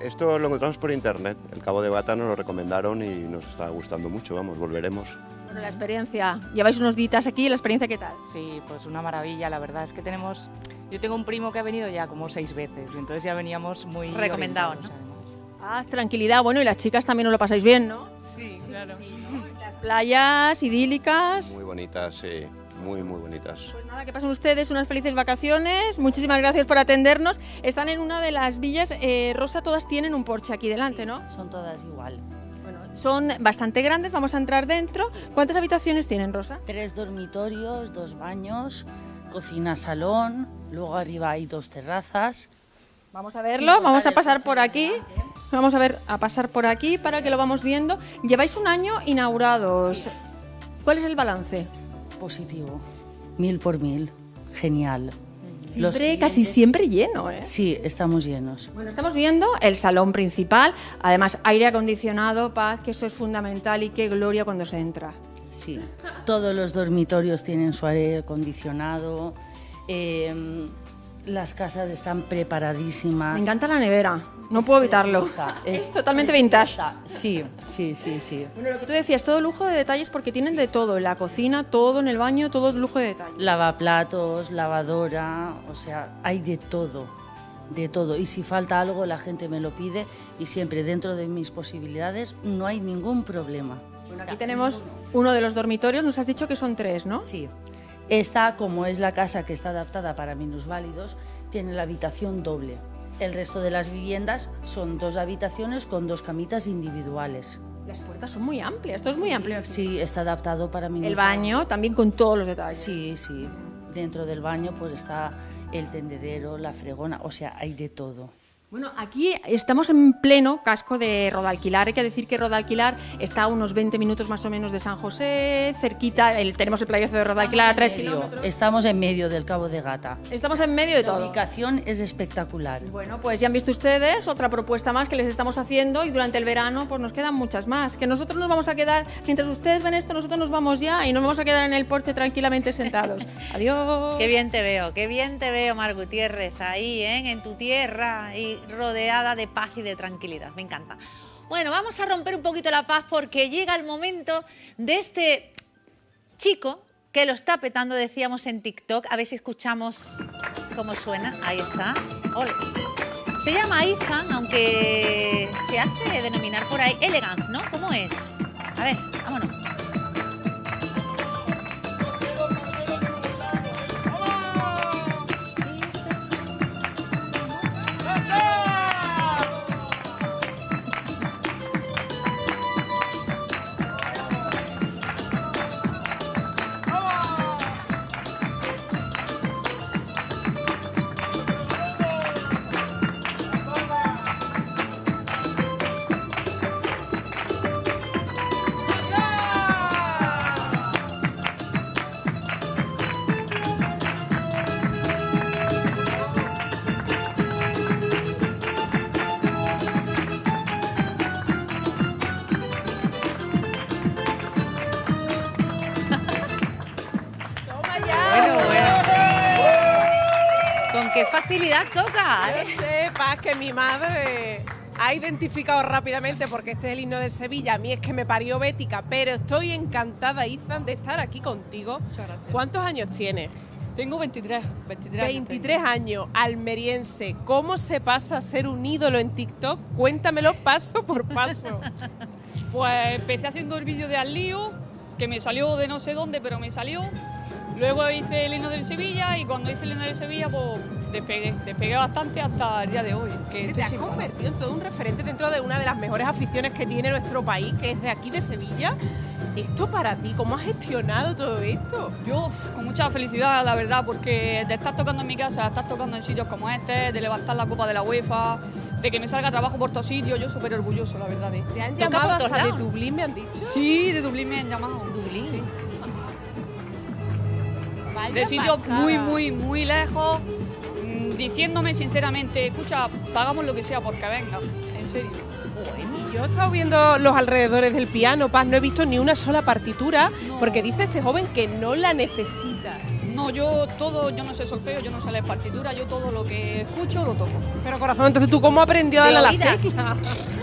esto lo encontramos por internet. El Cabo de Gata nos lo recomendaron y nos está gustando mucho, vamos, volveremos. Bueno, la experiencia, lleváis unos días aquí, ¿la experiencia qué tal? Sí, pues una maravilla, la verdad es que tenemos... Yo tengo un primo que ha venido ya como 6 veces, y entonces ya veníamos muy... Recomendado, ¿no? Ah, tranquilidad, bueno, y las chicas también os lo pasáis bien, ¿no? Sí, claro. Sí, ¿no? Las playas idílicas. Muy bonitas, sí, muy, muy bonitas. Pues nada, que pasen ustedes unas felices vacaciones, muchísimas gracias por atendernos. Están en una de las villas, Rosa, todas tienen un porche aquí delante, sí, ¿no? Son todas igual. Bueno, son bastante grandes, vamos a entrar dentro. Sí. ¿Cuántas habitaciones tienen, Rosa? 3 dormitorios, 2 baños, cocina, salón, luego arriba hay 2 terrazas. Vamos a verlo, sí, vamos a pasar por aquí. Vamos a ver, a pasar por aquí para que lo vamos viendo. Lleváis un año inaugurados. Sí. ¿Cuál es el balance? Positivo. 1000 por 1000. Genial. Siempre, casi siempre lleno, ¿eh? Sí, estamos llenos. Bueno, estamos viendo el salón principal, además aire acondicionado, paz, que eso es fundamental y qué gloria cuando se entra. Sí, todos los dormitorios tienen su aire acondicionado, las casas están preparadísimas. Me encanta la nevera, no puedo evitarlo. Es totalmente vintage. Sí, sí, sí, sí. Bueno, lo que tú decías, todo lujo de detalles porque tienen de todo, en la cocina, todo en el baño, todo lujo de detalles. Lavaplatos, lavadora, o sea, hay de todo, de todo. Y si falta algo, la gente me lo pide y siempre dentro de mis posibilidades no hay ningún problema. Bueno, aquí tenemos uno de los dormitorios, nos has dicho que son tres, ¿no? Sí. Esta, como es la casa que está adaptada para minusválidos, tiene la habitación doble. El resto de las viviendas son dos habitaciones con dos camitas individuales. Las puertas son muy amplias, esto es muy amplio. Sí, está adaptado para minusválidos. El baño también con todos los detalles. Sí, sí. Dentro del baño pues está el tendedero, la fregona, o sea, hay de todo. Bueno, aquí estamos en pleno casco de Rodalquilar. Hay que decir que Rodalquilar está a unos 20 minutos más o menos de San José, cerquita, tenemos el playazo de Rodalquilar a 3 kilómetros. Estamos en medio del Cabo de Gata. Estamos en medio de todo. La ubicación es espectacular. Bueno, pues ya han visto ustedes otra propuesta más que les estamos haciendo y durante el verano pues nos quedan muchas más. Que nosotros nos vamos a quedar, mientras ustedes ven esto, nosotros nos vamos ya y nos vamos a quedar en el porche tranquilamente sentados. Adiós. Qué bien te veo, Mar Gutiérrez, ahí, ¿eh? En tu tierra y rodeada de paz y de tranquilidad, me encanta. Bueno, vamos a romper un poquito la paz porque llega el momento de este chico que lo está petando, decíamos en TikTok, a ver si escuchamos cómo suena, ahí está. Ole. Se llama Izan, aunque se hace denominar por ahí Elegance, ¿no? ¿Cómo es? A ver, vámonos. Toca. Yo sé, Paz, que mi madre ha identificado rápidamente porque este es el himno de Sevilla. A mí es que me parió bética, pero estoy encantada, Izan, de estar aquí contigo. Muchas gracias. ¿Cuántos años tienes? Tengo 23 años, almeriense. ¿Cómo se pasa a ser un ídolo en TikTok? Cuéntamelo paso por paso. Pues empecé haciendo el vídeo de al lío, que me salió de no sé dónde, pero me salió. Luego hice el himno del Sevilla y cuando hice el himno del Sevilla, pues despegué bastante hasta el día de hoy. Que te has convertido en todo un referente dentro de una de las mejores aficiones que tiene nuestro país, que es de aquí de Sevilla. Esto para ti, ¿cómo has gestionado todo esto? Yo con mucha felicidad, la verdad, porque de estar tocando en mi casa, de estar tocando en sitios como este, de levantar la Copa de la UEFA, de que me salga trabajo por todos sitios, yo súper orgulloso, la verdad. ¿Te han llamado hasta de Dublín, me han dicho? Sí, de Dublín me han llamado. ¿Dublín? Sí. Vaya de sitios muy, muy, muy lejos, diciéndome sinceramente, escucha, pagamos lo que sea porque venga, en serio. Bueno, yo he estado viendo los alrededores del piano, Paz, no he visto ni una sola partitura, no. Porque dice este joven que no la necesita. No, yo no sé solfeo, yo no sé leer partitura, yo todo lo que escucho lo toco. Pero corazón, entonces tú ¿cómo aprendió a las teclas?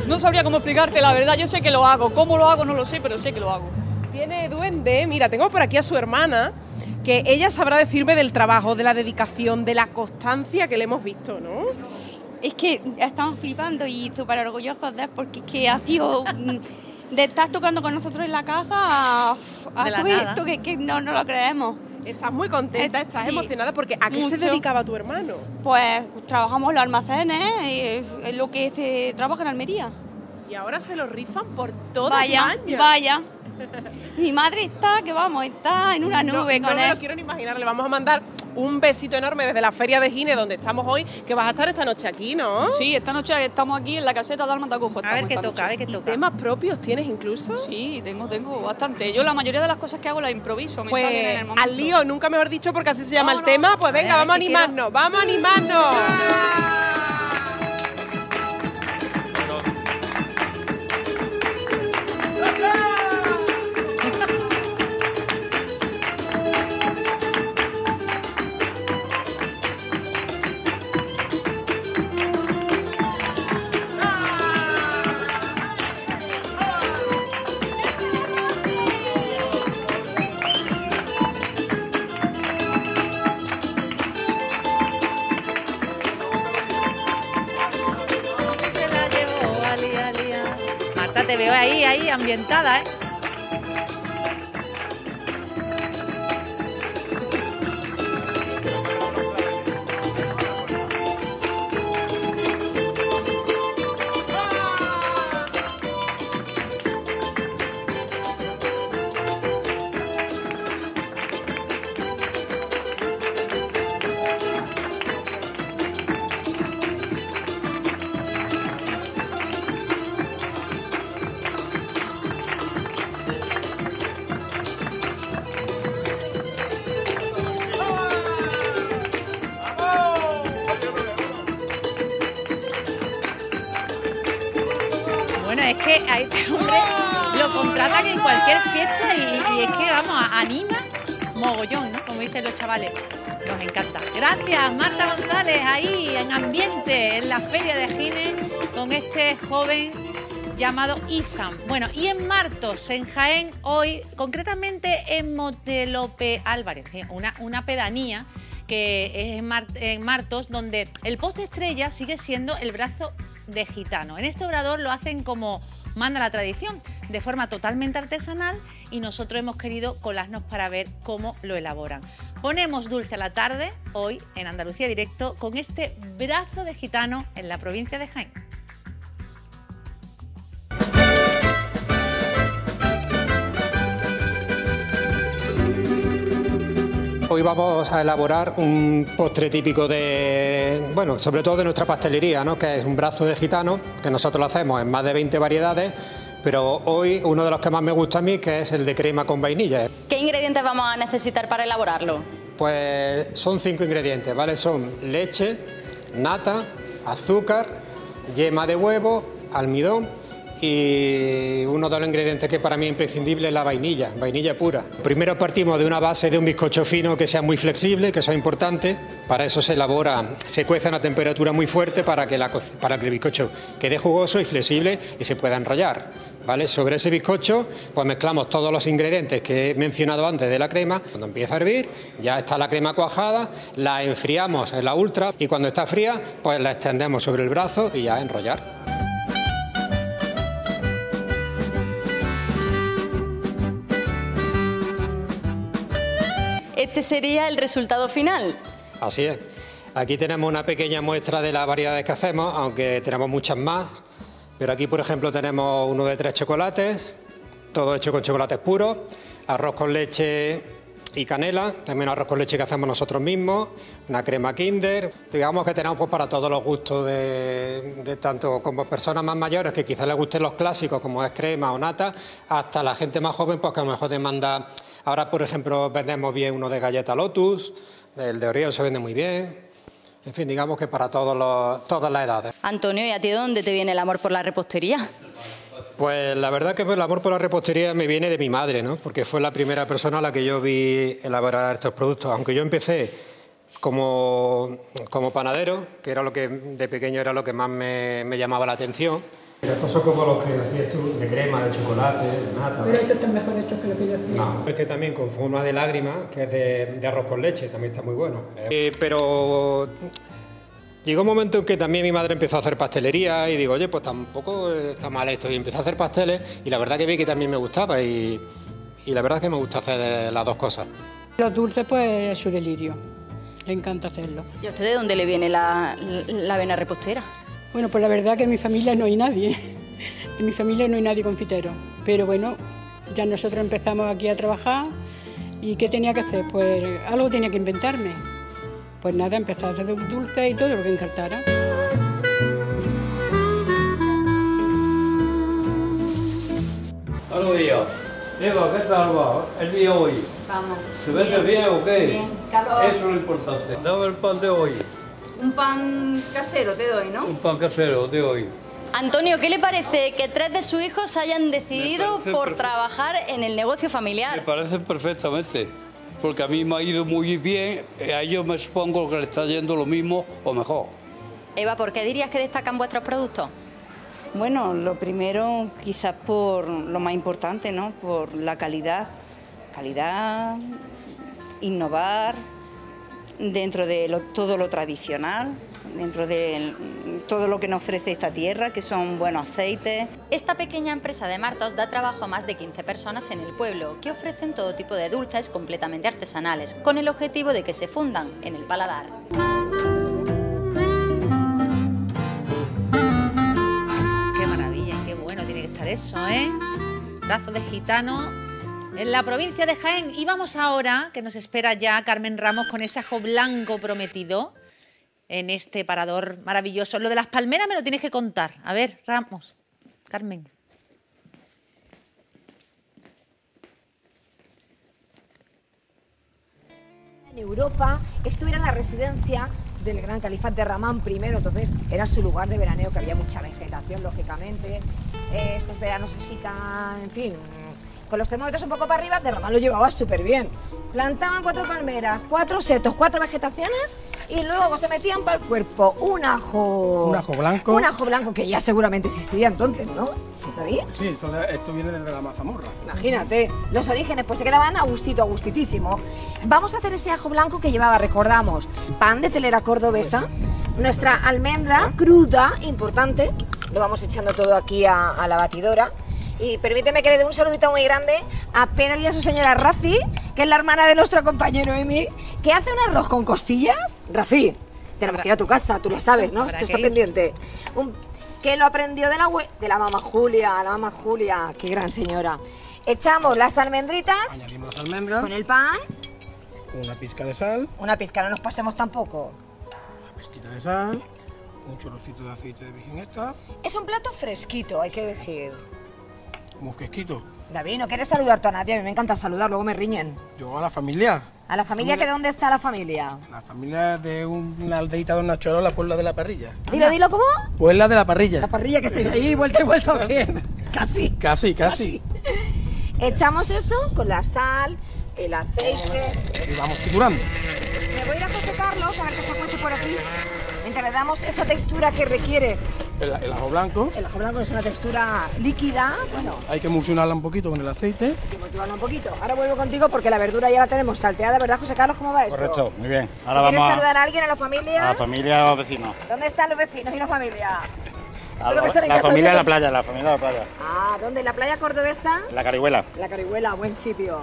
No sabría cómo explicarte, la verdad, yo sé que lo hago, cómo lo hago no lo sé, pero sé que lo hago. Tiene duende, mira, tengo por aquí a su hermana, que ella sabrá decirme del trabajo, de la dedicación, de la constancia que le hemos visto, ¿no? Es que estamos flipando y súper orgullosos de él porque es que ha sido de estar tocando con nosotros en la casa a todo esto que no lo creemos. Estás muy contenta, estás emocionada porque ¿a qué se dedicaba tu hermano? Pues trabajamos los almacenes, es lo que se trabaja en Almería. Y ahora se los rifan por toda España. Vaya, vaya. Mi madre está, que vamos, está en una nube con él. No me lo quiero ni imaginar, le vamos a mandar un besito enorme desde la Feria de Gine, donde estamos hoy, que vas a estar esta noche aquí, ¿no? Sí, esta noche estamos aquí en la caseta de Almatacojo. A ver qué toca, a ver qué toca. ¿Temas propios tienes incluso? Sí, tengo bastante. Yo la mayoría de las cosas que hago las improviso, me salen en el momento. Al lío, nunca mejor dicho, porque así se llama el tema. Pues venga, vamos a animarnos, vamos a animarnos. Te veo ahí, ambientada, ¿eh? Es que a este hombre lo contratan en cualquier fiesta y es que, vamos, anima mogollón, ¿no? Como dicen los chavales, nos encanta. Gracias, Marta González, ahí en ambiente, en la Feria de Gine, con este joven llamado Izan. Bueno, y en Martos, en Jaén, hoy, concretamente en Montelope Álvarez, una pedanía que es en Martos, donde el poste estrella sigue siendo el brazo de gitano. En este obrador lo hacen como manda la tradición, de forma totalmente artesanal, y nosotros hemos querido colarnos para ver cómo lo elaboran. Ponemos dulce a la tarde hoy en Andalucía Directo con este brazo de gitano en la provincia de Jaén. Hoy vamos a elaborar un postre típico de, bueno, sobre todo de nuestra pastelería, ¿no? Que es un brazo de gitano, que nosotros lo hacemos en más de 20 variedades, pero hoy uno de los que más me gusta a mí, que es el de crema con vainilla. ¿Qué ingredientes vamos a necesitar para elaborarlo? Pues son 5 ingredientes, ¿vale? Son leche, nata, azúcar, yema de huevo, almidón, y uno de los ingredientes que para mí es imprescindible es la vainilla, vainilla pura. Primero partimos de una base de un bizcocho fino que sea muy flexible, que eso es importante. Para eso se elabora, se cuece a una temperatura muy fuerte para que el bizcocho quede jugoso y flexible y se pueda enrollar, ¿vale? Sobre ese bizcocho pues mezclamos todos los ingredientes que he mencionado antes de la crema. Cuando empieza a hervir ya está la crema cuajada, la enfriamos en la ultra y cuando está fría pues la extendemos sobre el brazo y ya enrollar. Este sería el resultado final. Así es. Aquí tenemos una pequeña muestra de las variedades que hacemos, aunque tenemos muchas más. Pero aquí, por ejemplo, tenemos uno de 3 chocolates, todo hecho con chocolates puros, arroz con leche y canela, también arroz con leche que hacemos nosotros mismos, una crema Kinder. Digamos que tenemos pues para todos los gustos, de tanto como personas más mayores que quizás les gusten los clásicos, como es crema o nata, hasta la gente más joven, pues que a lo mejor demanda. Ahora, por ejemplo, vendemos bien uno de galleta Lotus, el de Oreo se vende muy bien. En fin, digamos que para todas las edades. Antonio, ¿y a ti dónde te viene el amor por la repostería? Pues la verdad que el amor por la repostería me viene de mi madre, ¿no? Porque fue la primera persona a la que yo vi elaborar estos productos. Aunque yo empecé como panadero, que era lo que de pequeño era lo que más me llamaba la atención. Estos son como los que hacías tú, de crema, de chocolate, de nata. Pero estos están mejor hechos que los que yo hacía. No, este también con forma de lágrimas, que es de arroz con leche, también está muy bueno. Pero llegó un momento en que también mi madre empezó a hacer pastelería y digo, oye, pues tampoco está mal esto. Y empecé a hacer pasteles y la verdad que vi que también me gustaba y la verdad es que me gusta hacer las dos cosas. Los dulces, pues, es su delirio. Le encanta hacerlo. ¿Y a usted de dónde le viene la vena repostera? Bueno, pues la verdad que en mi familia no hay nadie, en mi familia no hay nadie confitero, pero bueno, ya nosotros empezamos aquí a trabajar y ¿qué tenía que hacer? Pues algo tenía que inventarme Pues nada, empezó a hacer un dulce y todo lo que encartara. Buenos días. Eva, ¿qué tal va el día hoy? Vamos. ¿Se ve bien o qué? Bien, calor. Eso es lo importante. Dame el pan de hoy. Un pan casero te doy, ¿no? Un pan casero de hoy. Antonio, ¿qué le parece que tres de sus hijos hayan decidido por trabajar en el negocio familiar? Me parece perfectamente, porque a mí me ha ido muy bien, a ellos me supongo que le está yendo lo mismo o mejor. Eva, ¿por qué dirías que destacan vuestros productos? Bueno, lo primero quizás por lo más importante, ¿no? Por la calidad, innovar dentro de todo lo tradicional, dentro de todo lo que nos ofrece esta tierra, que son buenos aceites. Esta pequeña empresa de Martos da trabajo a más de 15 personas en el pueblo, que ofrecen todo tipo de dulces completamente artesanales, con el objetivo de que se fundan en el paladar. Qué maravilla y qué bueno tiene que estar eso, ¿eh? Brazo de gitano en la provincia de Jaén. Y vamos ahora, que nos espera ya Carmen Ramos con ese ajo blanco prometido en este parador maravilloso. Lo de las palmeras me lo tienes que contar. A ver, Ramos, Carmen. En Europa, esto era la residencia del gran califa de Ramán I, entonces era su lugar de veraneo, que había mucha vegetación, lógicamente. Estos veranos así tan, en fin, con los termómetros un poco para arriba, de Ramán lo llevaba súper bien. Plantaban 4 palmeras, 4 setos, 4 vegetaciones y luego se metían para el cuerpo un ajo. Un ajo blanco. Un ajo blanco que ya seguramente existía entonces, ¿no? ¿Se sabía? Sí, entonces esto viene desde la mazamorra. Imagínate, los orígenes pues se quedaban a gustito, a gustitísimo. Vamos a hacer ese ajo blanco que llevaba, recordamos, pan de telera cordobesa, nuestra almendra cruda, importante, lo vamos echando todo aquí a la batidora. Y permíteme que le dé un saludito muy grande a Pedro y a su señora Rafi, que es la hermana de nuestro compañero Emi, que hace un arroz con costillas. Rafi, tenemos que ir a tu casa, tú lo sabes, ¿no? Esto está pendiente. Que lo aprendió de la mamá Julia, qué gran señora. Echamos las almendritas. Añadimos las almendras. Con el pan. Una pizca de sal. Una pizca, no nos pasemos tampoco. Una pizquita de sal. Un chorrocito de aceite de virgen extra. Es un plato fresquito, hay que decir. Como fresquito. David, no quieres saludar tú a nadie, a mí me encanta saludar, luego me riñen. Yo a la familia. ¿A la familia? ¿Que de dónde está la familia? La familia de una aldeita de Nachoro, la Puebla de la Parrilla. Dilo, dilo, ¿cómo? Puebla de la Parrilla. La Parrilla, que estáis ahí, vuelta y vuelta. Casi. Casi, casi. Echamos eso con la sal, el aceite. Y vamos triturando. Me voy a ir a José Carlos a ver qué se cuece por aquí, mientras le damos esa textura que requiere. El ajo blanco. El ajo blanco es una textura líquida, bueno. Hay que emulsionarla un poquito con el aceite. Hay que emulsionarla un poquito. Ahora vuelvo contigo porque la verdura ya la tenemos salteada, ¿verdad, José Carlos? ¿Cómo va eso? Correcto, muy bien. Ahora vamos a saludar a alguien, a la familia. A la familia o a los vecinos. ¿Dónde están los vecinos y la familia? La familia de la playa, la familia de la playa. Ah, ¿dónde? ¿La playa cordobesa? La Carihuela. La Carihuela, buen sitio.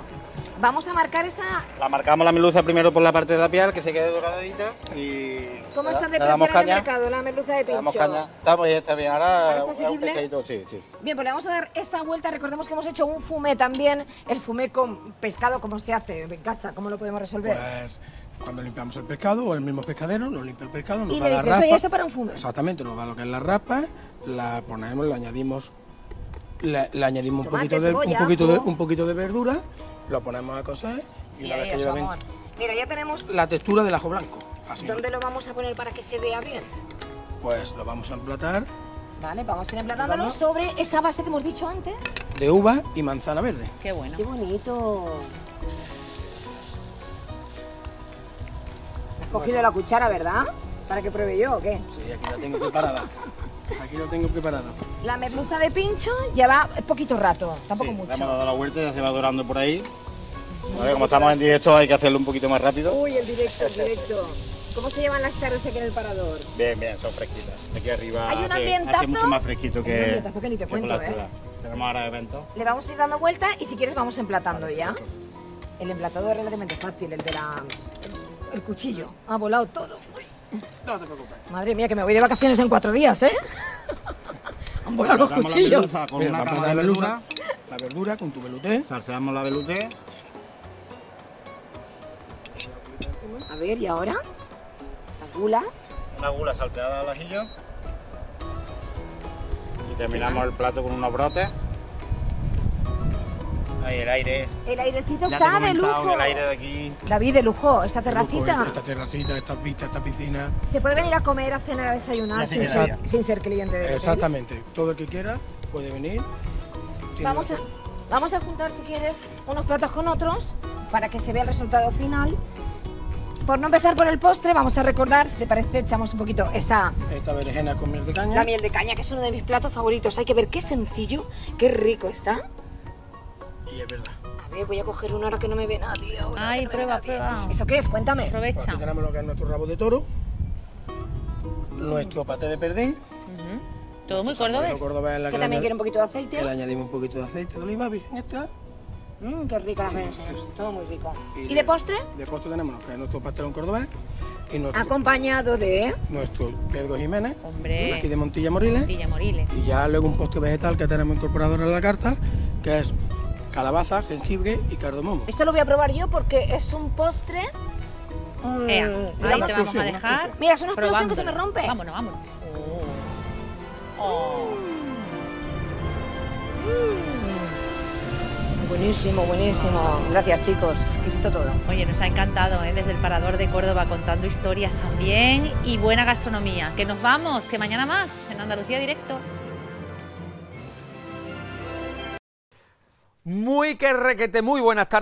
Vamos a marcar esa... La marcamos la merluza primero por la parte de la piel, que se quede doradita y... ¿Cómo están de precio en el mercado la merluza de pincho? Le damos caña. Está bien, ahora es un pescadito, sí, sí. Bien, pues le vamos a dar esa vuelta. Recordemos que hemos hecho un fumé también. El fumé con pescado, ¿cómo se hace en casa? ¿Cómo lo podemos resolver? Pues cuando limpiamos el pescado, o el mismo pescadero nos limpia el pescado, nos da la raspa. ¿Y eso para un fumé? Exactamente, nos da lo que es la raspa, la ponemos, la añadimos... Le añadimos un poquito de verdura, lo ponemos a cocer y una vez que lleva bien... Mira, ya tenemos... La textura del ajo blanco. Así. ¿Dónde lo vamos a poner para que se vea bien? Pues lo vamos a emplatar. Vale, vamos a ir emplatándolo sobre esa base que hemos dicho antes. De uva y manzana verde. Qué bueno. Qué bonito. Has cogido la cuchara, ¿verdad? Para que pruebe yo, ¿o qué? Sí, aquí la tengo preparada. Aquí lo tengo preparado. La merluza de pincho lleva poquito rato, tampoco mucho. Le hemos dado la vuelta, ya se va dorando por ahí. Vale, como estamos en directo hay que hacerlo un poquito más rápido. Uy, el directo, el directo. ¿Cómo se llevan las tardes aquí en el parador? Bien, bien, son fresquitas. Aquí arriba hay un ambientazo, hace mucho más fresquito que... Hay un ambientazo que ni te cuento, ¿eh? Tenemos ahora eventos. Le vamos a ir dando vuelta y si quieres vamos emplatando ya. El emplatado es relativamente fácil, el de la... El cuchillo. Ha volado todo. Uy. No te preocupes. Madre mía, que me voy de vacaciones en 4 días, ¿eh? Han volado los cuchillos. La merluza, con una cama de merluza, la verdura con tu veluté. Salseamos la veluté. A ver, ¿y ahora? gulas. Una gula salteada al ajillo. Y terminamos el plato con unos brotes. Ay, el aire. El airecito ya está de lujo. El aire de aquí. David, de lujo, esta terracita. Lujo, esta terracita, estas vistas, esta piscina. Se puede venir a comer, a cenar, a desayunar sin ser cliente de hotel. Exactamente. Todo el que quiera puede venir. Vamos a juntar, si quieres, unos platos con otros para que se vea el resultado final. Por no empezar por el postre, vamos a recordar, si te parece, echamos un poquito esta berenjena con miel de caña. La miel de caña, que es uno de mis platos favoritos. Hay que ver qué sencillo, qué rico está. Y es verdad. A ver, voy a coger una hora que no me ve nadie. Ay, prueba. ¿Eso qué es? Cuéntame. Aprovecha. Pues aquí tenemos lo que es nuestro rabo de toro, nuestro paté de perdí. Todo muy cordobés. Que también quiere un poquito de aceite. Que le añadimos un poquito de aceite de oliva virgen extra. Qué rica las berenjenas, todo muy rico. ¿Y de postre? De postre tenemos que es nuestro pastelón cordobés. Y nuestro, acompañado de... nuestro Pedro Jiménez, hombre, aquí de Montilla-Moriles. Y ya luego un postre vegetal que tenemos incorporado en la carta, que es calabaza, jengibre y cardamomo. Esto lo voy a probar yo porque es un postre... ahí te vamos a dejar. Mira, es una explosión que se me rompe. Vámonos. Buenísimo. Gracias, chicos. Exquisito todo. Oye, nos ha encantado, ¿eh? Desde el Parador de Córdoba, contando historias también y buena gastronomía. Que nos vamos, que mañana más en Andalucía Directo. Muy buenas tardes.